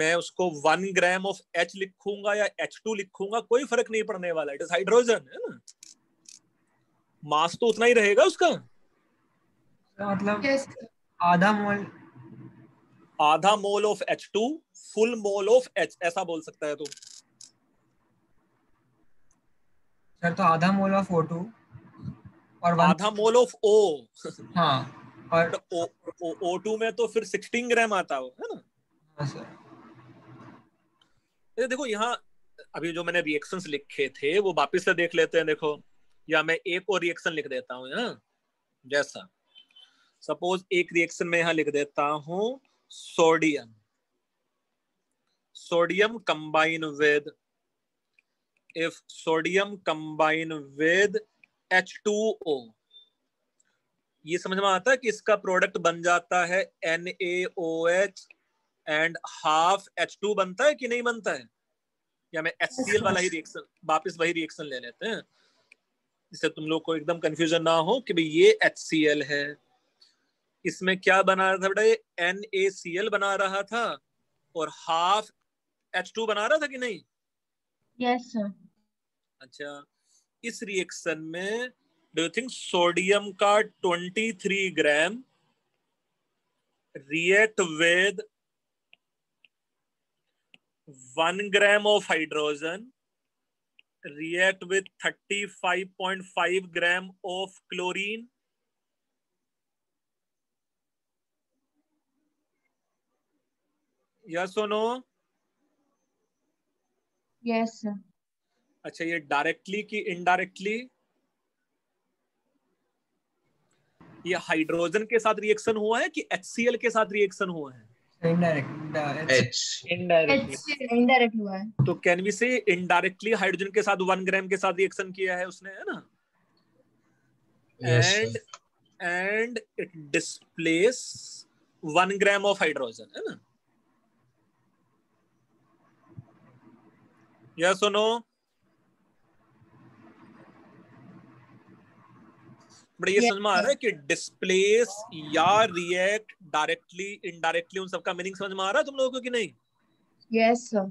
मैं उसको वन ग्राम ऑफ H लिखूंगा या H टू लिखूंगा कोई फर्क नहीं पड़ने वाला, इट इज हाइड्रोजन है ना, मास तो उतना ही रहेगा उसका। तो मतलब yes. आधा मोल आधा मोल of H two, full mole of H ऐसा बोल सकता है तू। सर तो आधा मोल ऑफ O टू और आधा मोल ऑफ O। हाँ, और O, O, O टू में तो फिर सोलह ग्राम आता हो है ना। हाँ सर। देखो यहाँ अभी जो मैंने रिएक्शंस लिखे थे वो वापस से देख लेते हैं। देखो या मैं एक और रिएक्शन लिख देता हूँ यहाँ, जैसा सपोज एक रिएक्शन में यहाँ लिख देता हूँ sodium, sodium combine with if sodium combine with H two O, ये समझ में आता है कि इसका प्रोडक्ट बन जाता है NaOH and half H two बनता है कि नहीं बनता है। या मैं HCl वाला ही रिएक्शन वापस वही रिएक्शन ले लेते हैं जिससे तुम लोग को एकदम कंफ्यूजन ना हो कि भाई ये HCl है, इसमें क्या बना रहा था बेटा, ये NaCl बना रहा था और half H टू बना रहा था कि नहीं। Yes sir. अच्छा इस रिएक्शन में डू यू थिंक सोडियम का तेईस gram react with one gram of hydrogen, react with thirty five point five gram of chlorine? Yes और नो? Yes sir. अच्छा ये डायरेक्टली की इनडायरेक्टली, ये हाइड्रोजन के साथ रिएक्शन हुआ है कि HCl के साथ रिएक्शन हुआ है? इनडायरेक्ट हुआ है। तो can we say indirectly hydrogen के साथ वन ग्राम के साथ रिएक्शन किया है उसने है ना, and and it displace one gram of hydrogen है ना। यस और नो? बट ये समझ में आ रहा है कि डिस्प्लेस या रिएक्ट डायरेक्टली इनडायरेक्टली, उन सबका मीनिंग समझ में आ रहा है तुम लोगों को कि नहीं? Yes sir.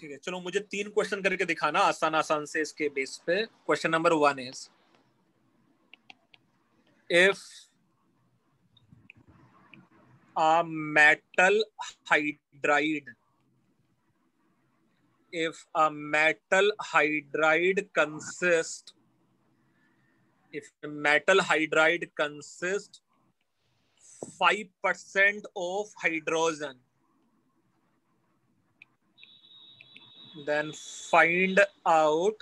ठीक है चलो मुझे तीन क्वेश्चन करके दिखाना आसान आसान से इसके बेस पे। Question number one is if a metal hydride if a metal hydride consists if a metal hydride consists five percent of hydrogen, then find out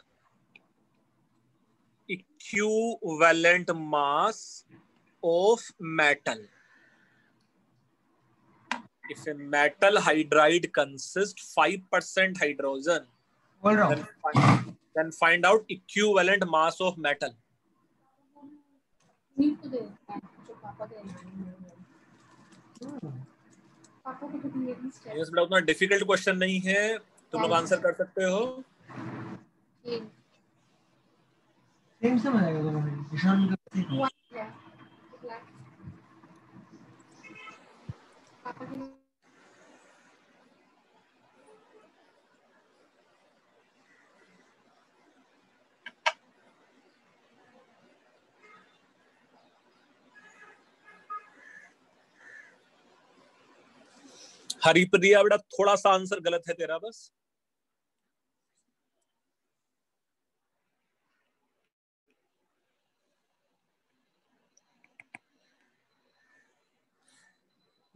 equivalent mass of metal. If a metal hydride consists five percent hydrogen, hold on, then find, then find out equivalent mass of metal. इसमें उतना difficult question नहीं है, तुम लोग answer कर सकते हो। Same समझ आएगा दोनों में, निशान करते हैं। हरिप्रिया बेटा थोड़ा सा आंसर गलत है तेरा बस।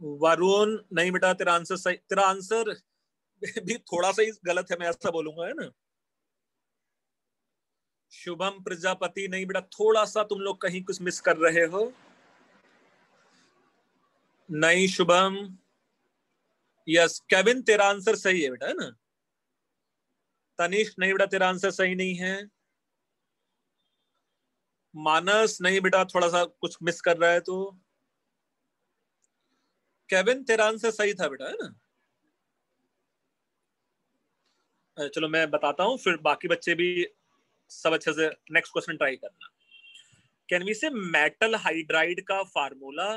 वरुण नहीं बेटा तेरा आंसर सही, तेरा आंसर भी थोड़ा सा ही गलत है, मैं ऐसा बोलूंगा, है ना। शुभम प्रजापति नहीं बेटा, थोड़ा सा तुम लोग कहीं कुछ मिस कर रहे हो। नहीं शुभम, यस केविन तेरा आंसर सही है बेटा, है ना। तनिष्क नहीं बेटा तेरा आंसर सही नहीं है। मानस नहीं बेटा, थोड़ा सा कुछ मिस कर रहा है तो। केविन तेरा आंसर सही था बेटा, है ना। चलो मैं बताता हूँ, फिर बाकी बच्चे भी सब अच्छे से नेक्स्ट क्वेश्चन ट्राई करना। Can we say metal hydride का फार्मूला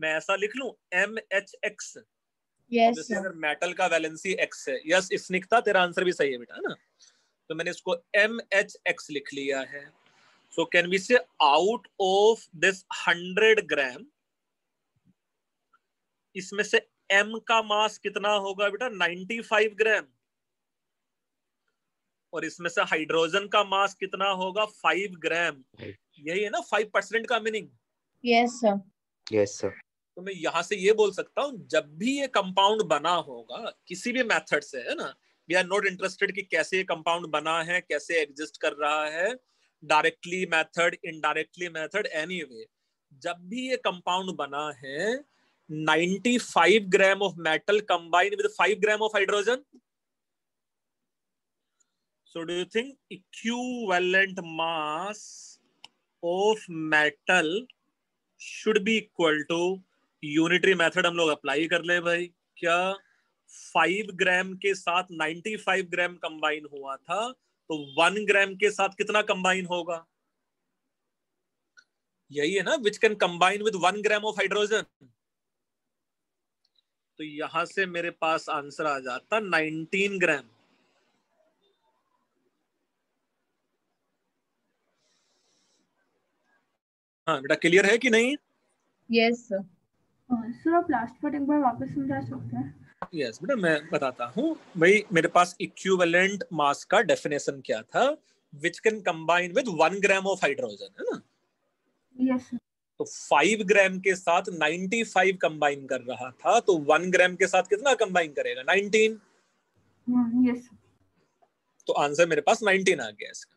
मैं ऐसा लिख लूं, M H X. Yes yes, अगर मेटल का वैलेंसी एक्स है। यस yes, स्निग्धा तेरा आंसर भी सही है बेटा, है ना। तो मैंने इसको एम एच एक्स लिख लिया है। So can we say out of this hundred gram, इसमें से एम का मास कितना होगा बेटा, नाइन्टी फाइव ग्राम। और इसमें से हाइड्रोजन का मास कितना होगा, फाइव ग्राम। यही है ना फाइव परसेंट का meaning. Yes sir, yes sir. तो मैं यहाँ से ये बोल सकता हूँ, जब भी ये कंपाउंड बना होगा किसी भी मेथड से, है ना, वी आर नॉट इंटरेस्टेड कि कैसे ये कंपाउंड बना है, कैसे एग्जिस्ट कर रहा है, directly method, indirectly method, anyway, जब भी ये कंपाउंड बना है, ninety five gram of metal combine with five gram of hydrogen. So do you think equivalent mass of metal should be equal to, unitary method हम लोग apply कर ले भाई, क्या फाइव ग्राम के साथ नाइन्टी फाइव ग्राम कंबाइन हुआ था, तो वन ग्राम के साथ कितना कंबाइन होगा। यही है ना, which can combine with one gram of hydrogen. तो यहां से मेरे पास आंसर आ जाता नाइनटीन ग्राम। हाँ बेटा क्लियर है कि नहीं। Yes yes, sir. सर आप लास्ट पार्ट एक बार वापस समझा सकते हैं। यस बेटा मैं बताता हूँ भाई, मेरे पास इक्विवेलेंट मास का डेफिनेशन क्या था, which can combine with one gram of hydrogen, है ना। यस yes, तो फाइव ग्राम के साथ नाइन्टी फाइव कंबाइन कर रहा था, तो वन ग्राम के साथ कितना कंबाइन करेगा, नाइनटीन। यस yes, तो आंसर मेरे पास नाइनटीन आ गया इसका।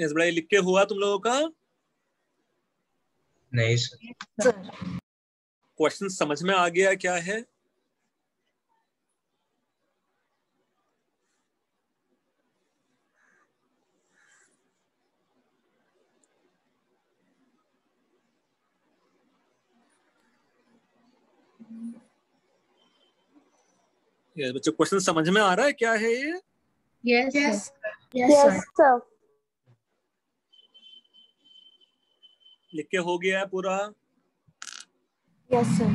यस बड़ा, ये लिख के हुआ तुम लोगों का नहीं सर। क्वेश्चन समझ में आ गया क्या है। यस बच्चों क्वेश्चन समझ में आ रहा है क्या है ये। यस यस यस सर, लिख के हो गया है पूरा। यस सर,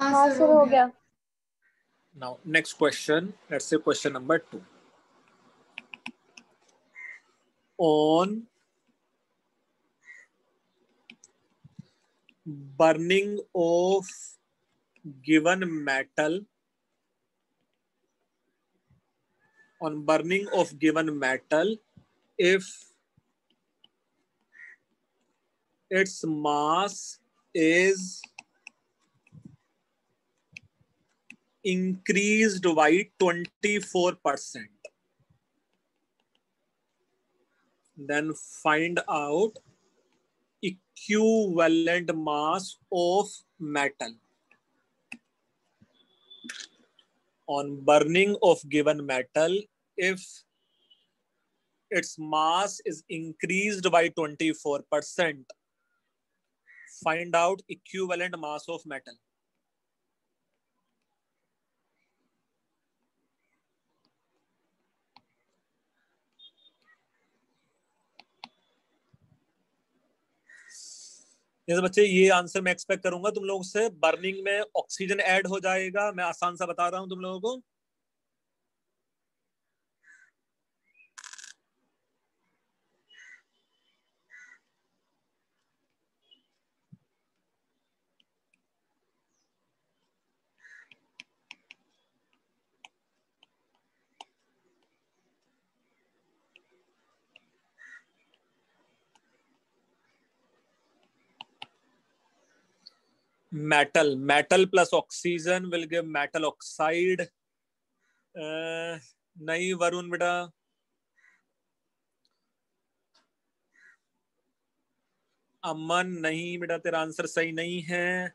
हाँ सर हो गया। Now next question, let's say question number two. on burning of given metal on burning of given metal if its mass is increased by twenty-four percent. Then find out equivalent mass of metal on burning of given metal if its mass is increased by twenty-four percent. Find out equivalent mass of metal. जैसे बच्चे ये answer मैं expect करूंगा तुम लोगों से। Burning में oxygen add हो जाएगा, मैं आसान सा बता रहा हूं तुम लोगों को। metal metal plus oxygen will give metal oxide. uh, nahi varun beta, aman nahi beta, tera answer sahi nahi hai।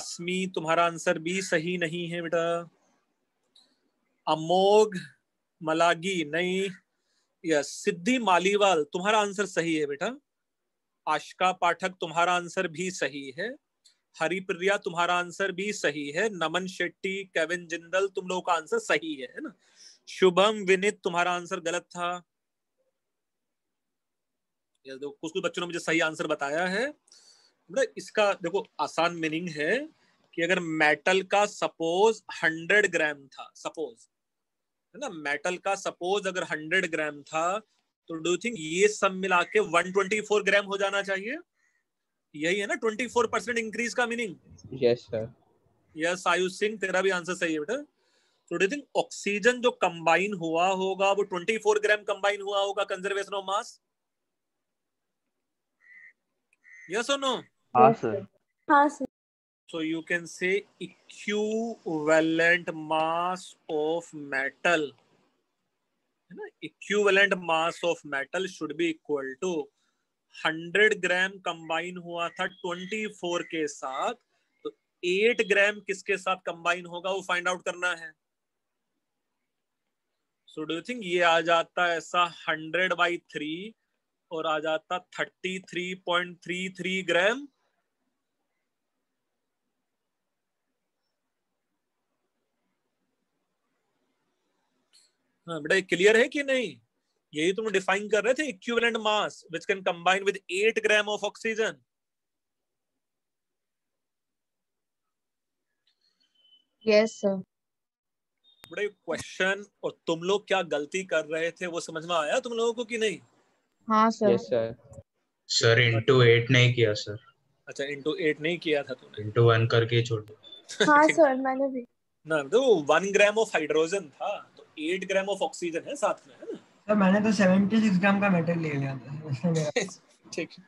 asmi tumhara answer bhi sahi nahi hai beta। amog malagi nahi, yes siddhi maliwal tumhara answer sahi hai beta। आशका पाठक तुम्हारा answer भी सही है। हरिप्रिया तुम्हारा answer भी सही है। नमन Shetty, Kevin Jindal तुम लोगों का आंसर सही है, है ना। शुभम विनित तुम्हारा आंसर गलत था। ये देखो कुछ कुछ बच्चों ने मुझे सही आंसर बताया है। इसका देखो आसान मीनिंग है कि अगर मेटल का सपोज हंड्रेड ग्राम था, सपोज है ना, मेटल का सपोज अगर हंड्रेड ग्राम था तो डू यू थिंक ये सब मिला के वन ट्वेंटी फोर ग्राम हो जाना चाहिए? यही है ना चौबीस परसेंट इंक्रीज का meaning. Yes sir, yes Ayush Singh तेरा भी आंसर सही है बेटा। तो डू थिंक ऑक्सीजन जो कंबाइन हुआ होगा वो चौबीस ग्राम कंबाइन हुआ होगा, कंजर्वेशन ऑफ मास। यस और नो? हां सर, हां sir. So you can say equivalent mass of metal, है ना, equivalent mass of metal should be equal to hundred gram combine हुआ था चौबीस के साथ, तो आठ ग्राम किसके साथ कंबाइन होगा वो फाइंड आउट करना है। सो डू यू थिंक ये आ जाता ऐसा हंड्रेड बाई थ्री और आ जाता तैंतीस पॉइंट तैंतीस ग्राम। हाँ बेटा क्लियर है कि नहीं? यही तुम डिफाइन कर रहे थे, equivalent mass which can combine with आठ gram of oxygen. Yes sir. बड़े क्वेश्चन और तुम लोग क्या गलती कर रहे थे वो समझ में आया तुम लोगों को कि नहीं? हाँ sir. Yes sir. Sir into आठ नहीं किया सर। अच्छा इनटू आठ नहीं किया था तुमने, इनटू वन करके छोड़ दिया। हाँ सर मैंने भी ना, तो वन ग्राम ऑफ हाइड्रोजन था तो आठ ग्राम ऑफ ऑक्सीजन है साथ में, है ना। तो मैंने तो छिहत्तर ग्राम का मेटल ले लिया था। ठीक है,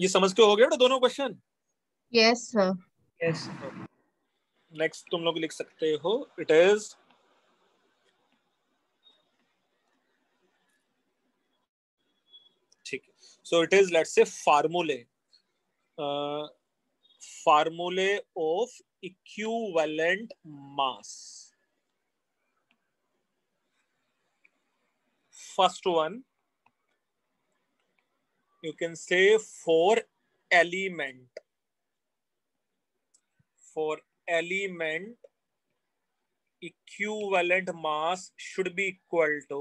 ये समझ के हो गया दोनों question? Yes sir. Yes. Next तुम लोग लिख सकते हो, इट इज ठीक। सो इट इज लेट्स से फार्मूले फार्मूले of equivalent mass. First one, you can say for element, for element equivalent mass should be equal to,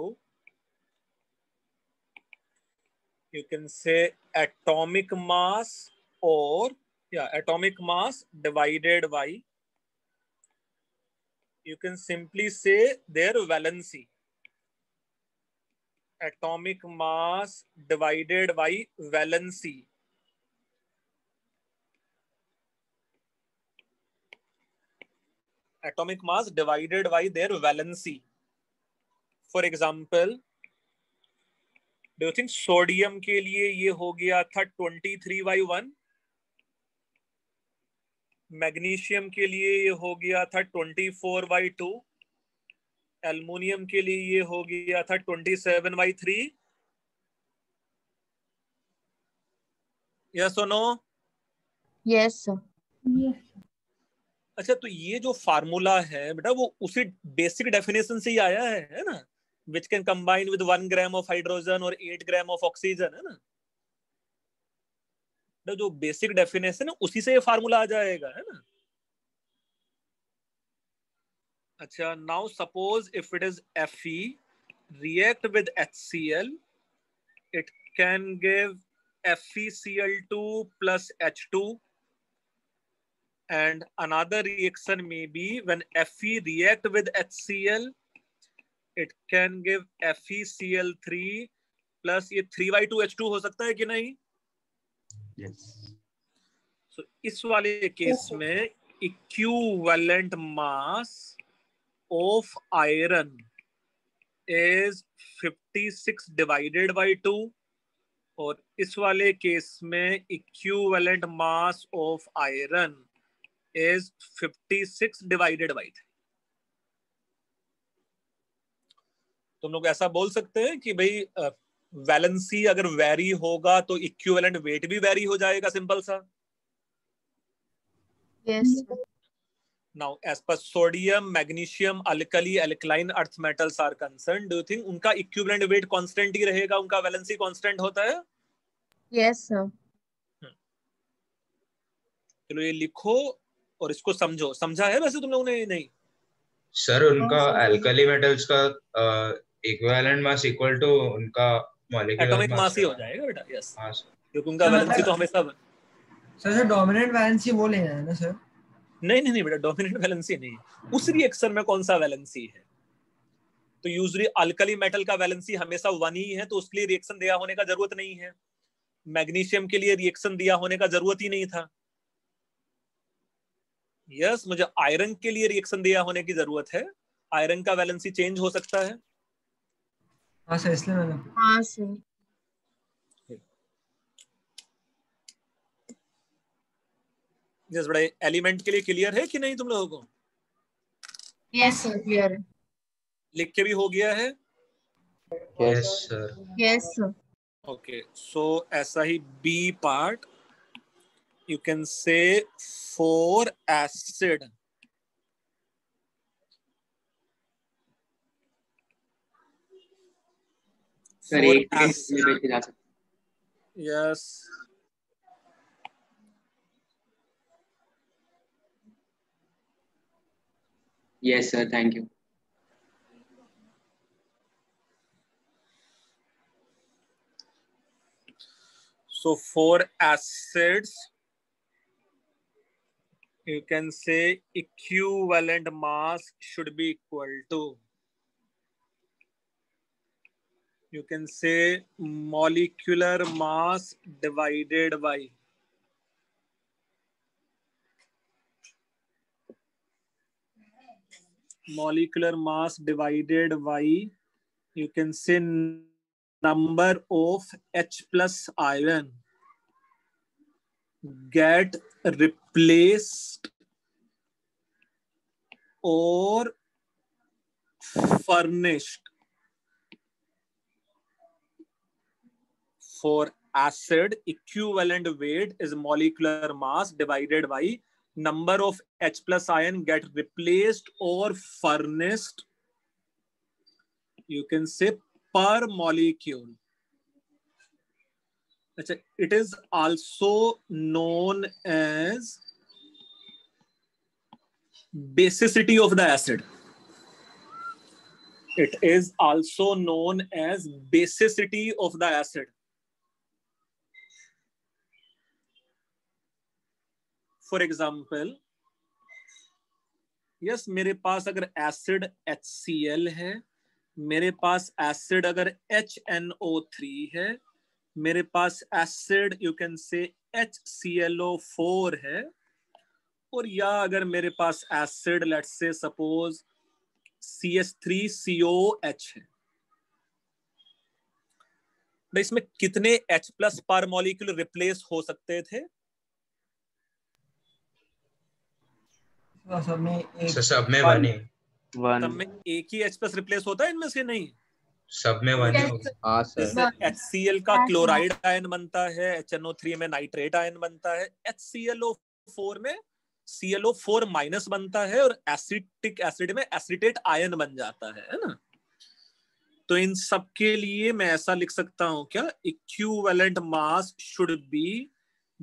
you can say atomic mass or yeah atomic mass divided by, you can simply say their valency। Atomic mass divided by valency. Atomic mass divided by their valency. For example do you think sodium के लिए ये हो गया था twenty three by one, magnesium के लिए ये हो गया था twenty four by two, aluminium के लिए ये हो गया था twenty seven by three. Yes और नो? Yes sir. अच्छा, तो ये जो फार्मूला है बेटा वो उसी बेसिक डेफिनेशन से ही आया है, है ना, which can combine with one gram of hydrogen और एट ग्राम ऑफ ऑक्सीजन, है ना। जो बेसिक डेफिनेशन है उसी से ये फार्मूला आ जाएगा, है ना। अच्छा, now suppose if it is Fe react with HCl, it can give FeCl2 plus H2, and another reaction may be when Fe react with HCl, it can give FeCl3 plus ये three by two H two हो सकता है कि नहीं? Yes. So, इस वाले case में equivalent mass of iron is fifty six divided by two और इस वाले केस में equivalent mass of iron is fifty six divided by three. तुम लोग ऐसा बोल सकते हैं कि भाई वैलेंसी अगर वैरी होगा तो इक्विवेलेंट वेट भी वैरी हो जाएगा, सिंपल सा। Yes. Now as per sodium, magnesium, alkali, alkaline earth metals are concerned, do you think उनका इक्विवेलेंट वेट कांस्टेंट ही रहेगा, उनका वैलेंसी कांस्टेंट होता है? Yes sir. चलो ये लिखो और इसको समझो। समझा है वैसे तुम लोगों ने? नहीं सर, उनका अल्कली मेटल्स का इक्विवेलेंट मास इक्वल टू उनका एटॉमिक मास ही हो जाएगा बेटा। यस, क्योंकि उनका वैलेंसी तो हमेशा सर सर डोमिनेंट वैलेंसी वो लेना है ना सर? नहीं नहीं नहीं बेटा, डोमिनेंट वैलेंसी नहीं है, उस रिएक्शन में कौन सा वैलेंसी है। तो यूजुअली अल्कली मेटल का वैलेंसी हमेशा वन ही है, तो उसके लिए रिएक्शन दिया होने का जरूरत नहीं है। मैग्नीशियम के लिए रिएक्शन दिया होने का जरूरत ही नहीं था। यस, मुझे आयरन के लिए रिएक्शन दिया होने की जरूरत है, आयरन का वैलेंसी चेंज हो सकता है। हाँ सर, इसलिए मैंने। हाँ सर। यस, बड़े एलिमेंट के लिए क्लियर है कि नहीं तुम लोगों को? यस सर, क्लियर है। लिख के भी हो गया है? Yes sir. Yes sir. Okay, so ऐसा ही B part you can say for acid. Sir एक लेके जा सकते। Yes, yes sir, thank you. So for acids you can say equivalent mass should be equal to, you can say molecular mass divided by molecular mass divided by you can say number of H plus ion get replaced or furnished for acid equivalent weight is molecular mass divided by number of H plus ion get replaced or furnished, you can say per molecule. It is also known as basicity of the acid. It is also known as basicity of the acid. For example yes, मेरे पास अगर acid H C L है, मेरे पास acid अगर H N O three है, मेरे पास acid you can say H C L O four है, और या अगर मेरे पास acid let's say suppose C H three C O H है, तो इसमें कितने H plus per molecule replace हो सकते थे? सब में एक सब में बने सब में एक ही H प्लस रिप्लेस होता है इनमें से, नहीं सब में बने। हाँ सर, HCl का क्लोराइड आयन बनता है, H N O थ्री में नाइट्रेट आयन बनता है, H C L O four में C L O four minus बनता है, और एसिटिक एसिड में एसिटेट आयन बन जाता है, है ना। तो इन सब के लिए मैं ऐसा लिख सकता हूं क्या, equivalent mass should be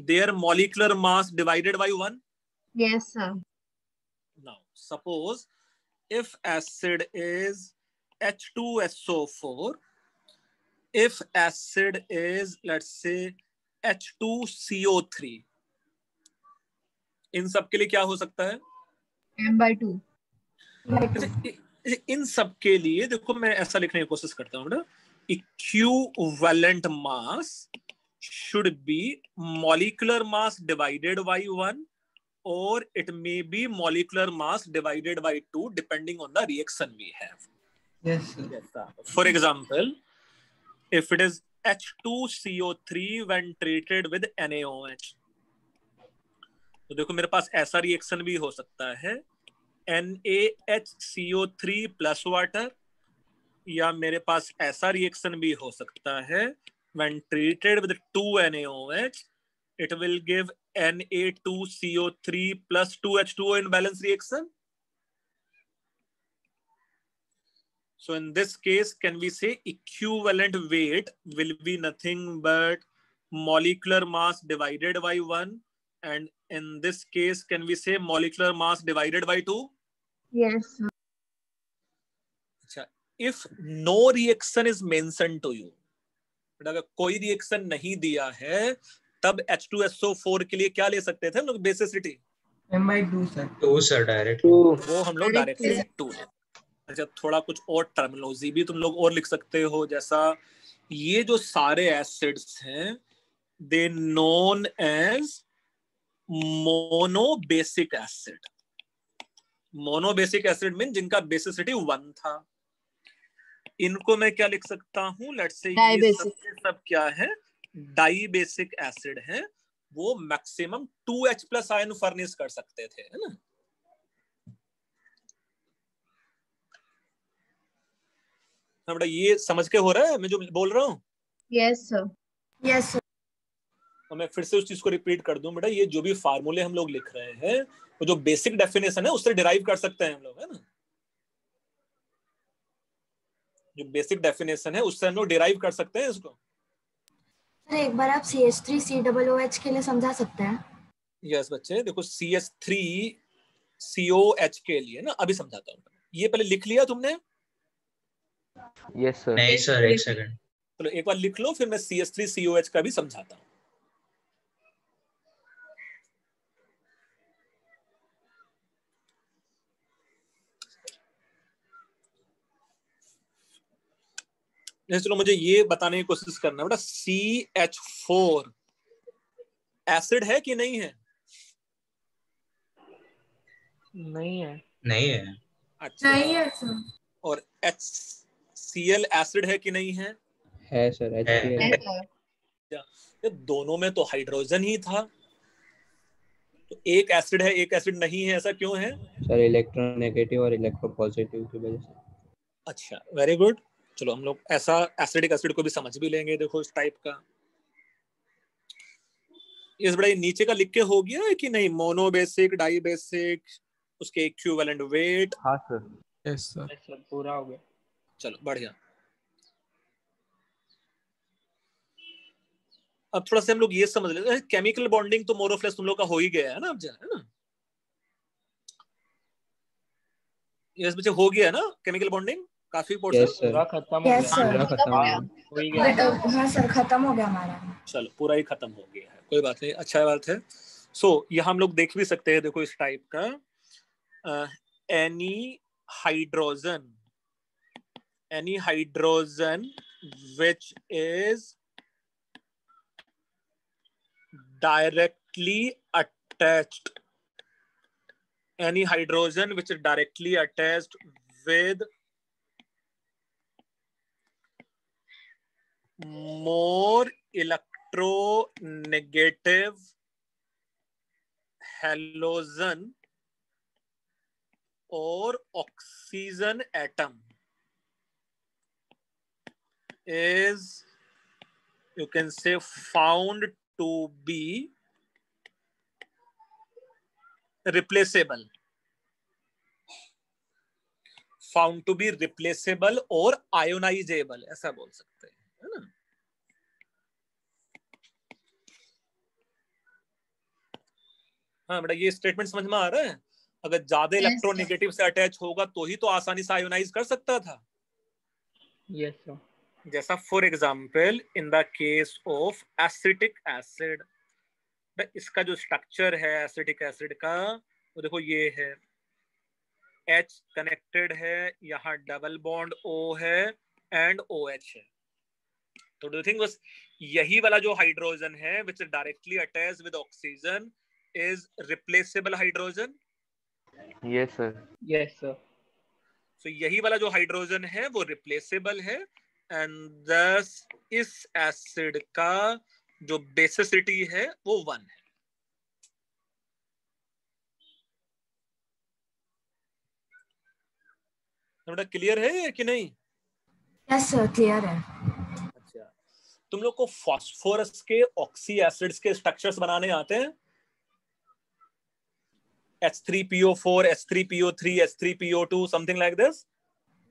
there molecular mass divided by one. Yes sir. Now suppose if acid is H two S O four, if acid is let's say H two C O three, इन सब के लिए क्या हो सकता है? N by two. इन सब के लिए देखो मैं ऐसा लिखने की कोशिश करता हूँ ना, equivalent mass should be molecular mass divided by one, और it may be molecular mass divided by two depending on the reaction we have. Yes sir. For example if it is H two C O three when treated with N a O H, तो देखो मेरे पास ऐसा reaction भी हो सकता है N a H C O three plus water, या मेरे पास ऐसा रिएक्शन भी हो सकता है when treated with two N a O H it will give N a two C O three plus two H two O imbalance reaction. So in this case can we say equivalent weight will be nothing but molecular mass divided by one, and in this case can we say molecular mass divided by two? Yes sir. अच्छा, if no reaction is mentioned to you, but अगर कोई reaction नहीं दिया है तब H two S O four के लिए क्या ले सकते थे हम लोग basicity? M by two sir। Two sir direct। वो हम लोग directly टू। अच्छा, थोड़ा कुछ और terminology भी तुम लोग और लिख सकते हो, जैसा ये जो सारे acids हैं they known as mono basic acid. Mono basic acid mean जिनका बेसिसिटी वन था, इनको मैं क्या लिख सकता हूँ, लेट्स से ये सब, सब क्या है डाई बेसिक एसिड है, वो maximum two H plus ion furnish कर सकते थे, है ना। बेटा ये समझ के हो रहा है मैं जो बोल रहा हूँ? Yes sir. Yes sir. और मैं फिर से उस चीज को रिपीट कर दूं बेटा, ये जो भी फार्मूले हम लोग लिख रहे हैं वो जो बेसिक डेफिनेशन है उससे डिराइव कर सकते हैं हम लोग, है ना। जो बेसिक डेफिनेशन है उससे हम लोग डिराइव कर सकते हैं इसको। सर एक बार आप C H three C O O H के लिए समझा सकते हैं? यस बच्चे, देखो C H three C O O H के लिए ना अभी समझाता हूँ। ये पहले लिख लिया तुमने? Yes sir. नहीं सर, एक सेकंड, चलो एक बार लिख लो फिर मैं C H three C O O H का भी समझाता हूँ। चलो मुझे ये बताने की कोशिश करना बेटा, C H फोर एसिड है कि नहीं है? नहीं है। नहीं है। अच्छा नहीं है सर। और HCl एसिड है कि नहीं है? है सर, HCl। ये दोनों में तो हाइड्रोजन ही था, तो एक एसिड है एक एसिड नहीं है, ऐसा क्यों है सर? इलेक्ट्रोनेगेटिव और इलेक्ट्रोपॉजिटिव की वजह से। अच्छा वेरी गुड, चलो हम लोग ऐसा एसिडिक एसिड को भी समझ भी लेंगे। देखो इस टाइप का इस बड़ा नीचे का लिख के हो गया है कि नहीं, मोनो बेसिक डाई बेसिक उसके इक्विवेलेंट वेट। हाँ sir. Yes sir. Yes sir, पूरा हो गया। चलो बढ़िया। अब थोड़ा सा हम लोग ये समझ लेते हैं, केमिकल बॉन्डिंग तो मोर ऑफ लेस तुम लोग का हो ही गया है ना अब, जा है ना। यस बच्चे, हो गया ना केमिकल बॉन्डिंग काफी पोर्शन। yes, yes, खत्म हो गया हमारा। चलो पूरा ही खत्म हो गया है, कोई बात नहीं, अच्छा बात है। सो so, ये हम लोग देख भी सकते हैं, देखो इस टाइप का any hydrogen any hydrogen which is directly attached, any hydrogen which is directly attached with more electronegative halogen or oxygen atom is, you can say, found to be replaceable, found to be replaceable or ionizable, ऐसा बोल सकते हैं, है ना? हाँ बेटा, ये statement समझ में आ रहा है? अगर ज्यादा इलेक्ट्रोनेगेटिव से अटैच होगा तो ही तो आसानी से आयोनाइज कर सकता था। Yes sir. जैसा for example in the case of acetic acid, इसका जो स्ट्रक्चर है एसिटिक एसिड का, वो देखो ये है, H कनेक्टेड है, यहाँ डबल बॉन्ड O है एंड OH है। तो डू यू थिंक बस यही वाला जो हाइड्रोजन है which directly attach with oxygen is replaceable hydrogen? Yes sir, yes sir. तो यही वाला जो हाइड्रोजन है वो रिप्लेसेबल है, एंड दस इस एसिड का जो बेसिसिटी है वो वन है। थोड़ा क्लियर है कि नहीं? यस सर, क्लियर है। अच्छा, तुम लोग को फास्फोरस के ऑक्सी एसिड्स के स्ट्रक्चर्स बनाने आते हैं? H three P O four, H three P O three, H three P O two, something like this?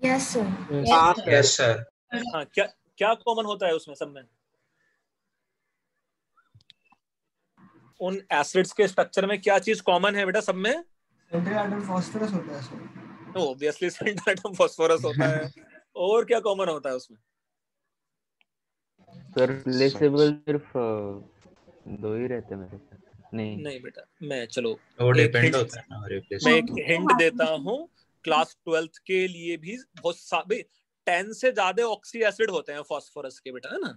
Yes sir. Yes, yes sir. हाँ, क्या क्या कॉमन होता है उसमें सब में? उन एसिड्स के स्ट्रक्चर में क्या चीज कॉमन है बेटा सब में? सेंट्रल एटम फास्फोरस होता है sir. Obviously central atom phosphorus होता है। और क्या कॉमन होता है उसमें? सर रिप्लेसेबल सिर्फ दो ही रहते मेरे पास। नहीं नहीं बेटा, मैं चलो वो डिपेंड होता है ना रिप्लेसमेंट। मैं एक हिंट देता हूँ, क्लास ट्वेल्थ के लिए भी बहुत सारे टेन से ज्यादा ऑक्सी एसिड होते हैं फास्फोरस के बेटा, है ना?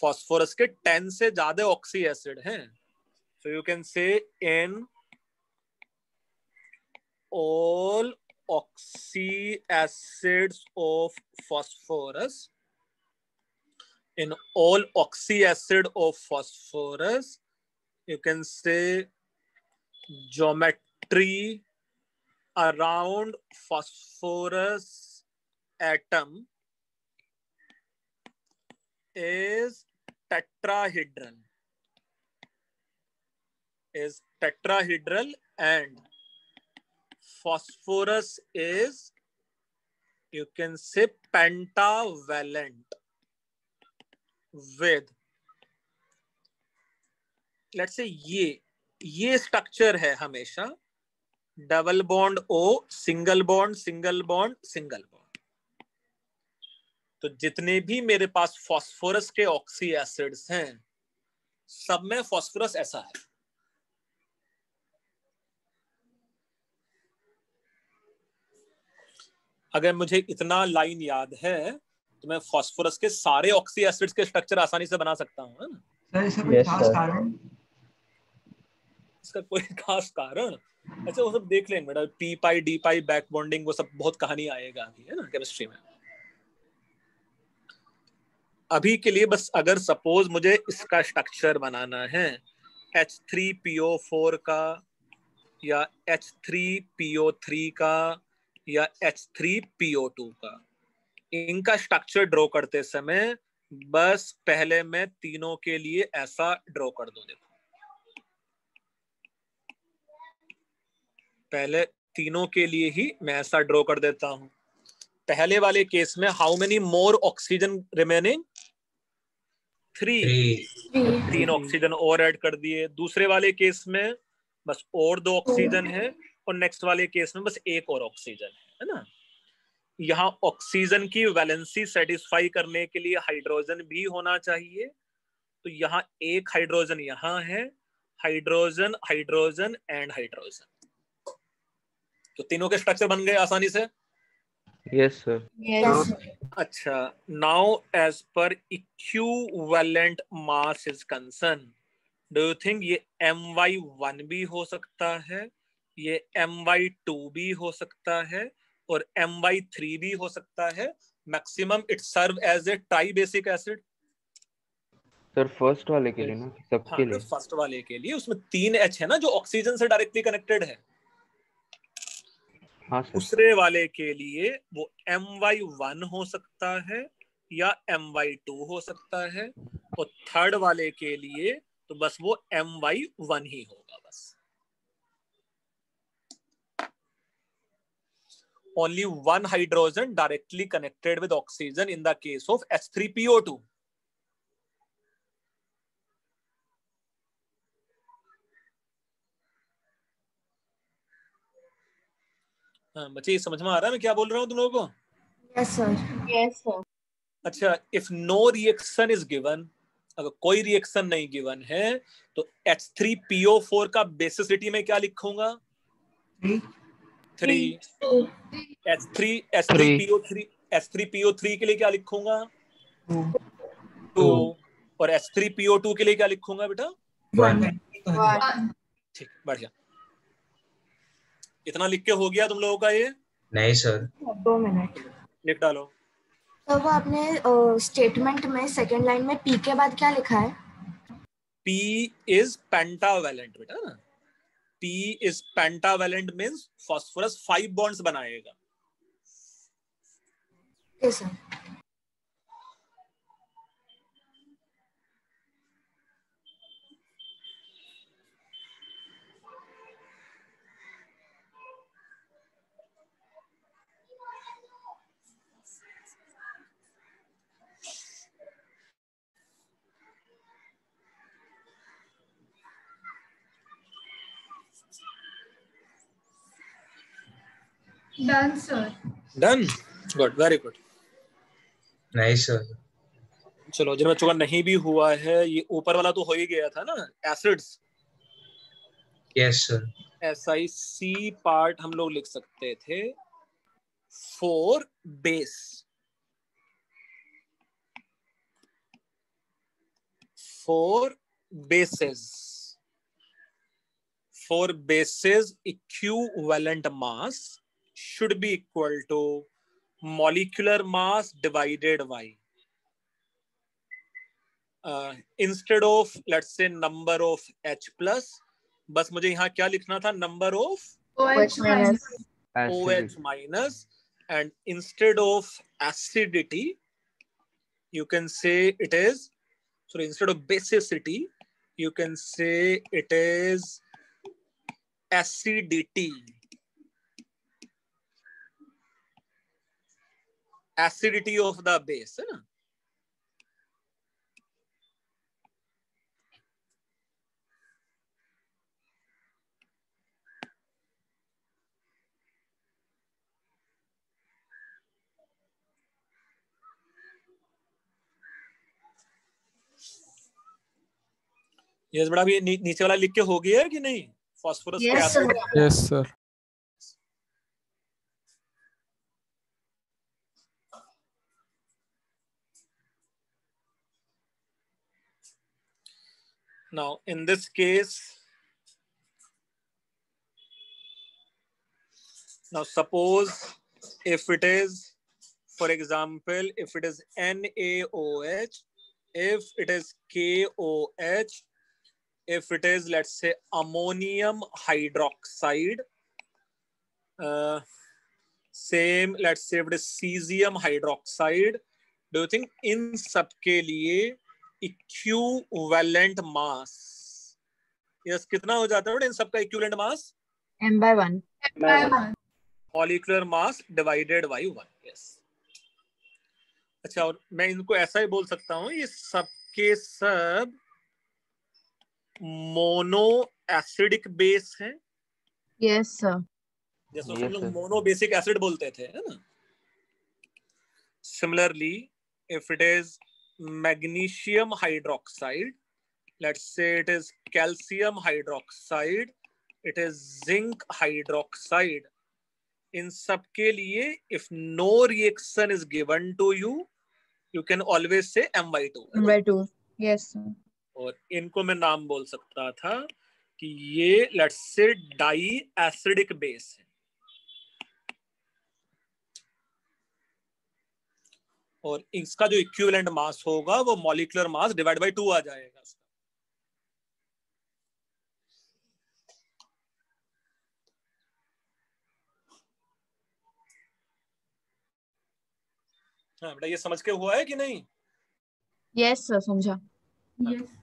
फास्फोरस के टेन से ज्यादा ऑक्सी एसिड हैं। सो you can say in all oxy acids of phosphorus, in all oxy acid of phosphorus you can say geometry around phosphorus atom is tetrahedral, is tetrahedral and phosphorus is, you can say, pentavalent with, let's say ये ये structure है हमेशा, double bond O, single bond, single bond, single bond. तो जितने भी मेरे पास phosphorus के ऑक्सी एसिड्स हैं सब में फास्फोरस ऐसा है। अगर मुझे इतना लाइन याद है तो मैं फास्फोरस के सारे ऑक्सी एसिड्स के स्ट्रक्चर आसानी से बना सकता हूं, है ना? सर इसका कोई खास कारण? इसका कोई खास कारण? अच्छा वो सब देख लेंगे बेटा, P pi D pi back bonding, वो सब बहुत कहानी आएगा अभी, है ना, केमिस्ट्री में। अभी के लिए बस अगर सपोज मुझे इसका स्ट्रक्चर बनाना है H three P O four का या H three P O three का या H three P O two का, इनका स्ट्रक्चर ड्रॉ करते समय बस पहले मैं तीनों के लिए ऐसा ड्रॉ कर दूं। देखो पहले तीनों के लिए ही मैं ऐसा ड्रॉ कर देता हूं। पहले वाले केस में how many more oxygen remaining? Three. तीन ऑक्सीजन और ऐड कर दिए। दूसरे वाले केस में बस और दो ऑक्सीजन है, और नेक्स्ट वाले केस में बस एक और ऑक्सीजन है, है ना? यहाँ ऑक्सीजन की वैलेंसी सेटिस्फाई करने के लिए हाइड्रोजन भी होना चाहिए, तो यहाँ एक हाइड्रोजन यहाँ है, हाइड्रोजन, हाइड्रोजन एंड हाइड्रोजन। तो तीनों के स्ट्रक्चर बन गए आसानी से। Yes, sir. Yes. Sir. Achha, now, as per equivalent mass is concerned, do you think ये M Y one भी हो सकता है, ये M Y two भी हो सकता है और M Y three भी हो सकता है? Maximum it serve as a tri-basic acid. Sir first वाले के लिए ना, सबके लिए फर्स्ट वाले के लिए उसमें तीन H है ना जो ऑक्सीजन से डायरेक्टली कनेक्टेड है। हाँ, दूसरे वाले के लिए वो M Y one हो सकता है या M Y two हो सकता है, और थर्ड वाले के लिए तो बस वो M Y one ही होगा बस। Only one hydrogen directly connected with oxygen in the case of H three P O two. बच्चे समझ में आ रहा है मैं क्या बोल रहा हूँ तुम लोगों को? Yes sir. Yes sir. अच्छा, if no reaction is given, अगर कोई रिएक्शन नहीं गिवन है तो H three P O four का बेसिसिटी में क्या लिखूंगा? थ्री। H3 H3PO3 H3PO3 के लिए क्या लिखूंगा? टू। और H three P O two के लिए क्या लिखूंगा बेटा? वन। ठीक, बढ़िया। इतना लिख के हो गया तुम लोगों का ये? नहीं सर। दो मिनट लिख डालो। तो वो आपने स्टेटमेंट में सेकंड लाइन में पी के बाद क्या लिखा है? पी इज पेंटावेलेंट बेटा ना, P is pentavalent means phosphorus five bonds बनाएगा। Yes sir. Done, sir. Done. Good. Very good. Nice, sir. चलो, जिन बच्चों का नहीं भी हुआ है, ये ऊपर वाला तो हो ही गया था ना, acids. Yes, sir. S I C part हम लोग लिख सकते थे four base, four bases, four bases equivalent mass should be equal to molecular mass divided by uh, instead of let's say number of H plus, बस मुझे यहाँ क्या लिखना था? Number of OH minus, and instead of acidity you can say it is, sorry, instead of basicity you can say it is acidity. Acidity of the base है ना, ये बड़ा भी नी, नीचे वाला लिख के हो गया है कि नहीं? फास्फोरस का acid. Yes sir. Now in this case, now suppose if it is, for example, if it is N A O H, if it is K O H, if it is let's say ammonium hydroxide, uh, same let's say if it is cesium hydroxide, do you think in sab ke liye equivalent mass, yes, कितना हो जाता है इन सब का equivalent mass? M by one. M by one. Molecular mass divided by one. Yes. अच्छा, और मैं इनको ऐसा ही बोल सकता हूँ, ये सबके सब मोनो एसिडिक बेस है। Yes sir. जैसे हम लोग मोनो बेसिक एसिड बोलते थे है ना। Similarly, if it is magnesium hydroxide, let's say it is calcium hydroxide, it is zinc hydroxide, इन सब के लिए if no reaction is given to you, you can always say M by two M by two, yes. और इनको मैं नाम बोल सकता था कि ये let's say die acidic base है, और इसका जो इक्विवेलेंट मास होगा वो molecular mass divide by two आ जाएगा। हाँ बेटा, ये समझ के हुआ है कि नहीं? यस yes, समझा। Yes yes.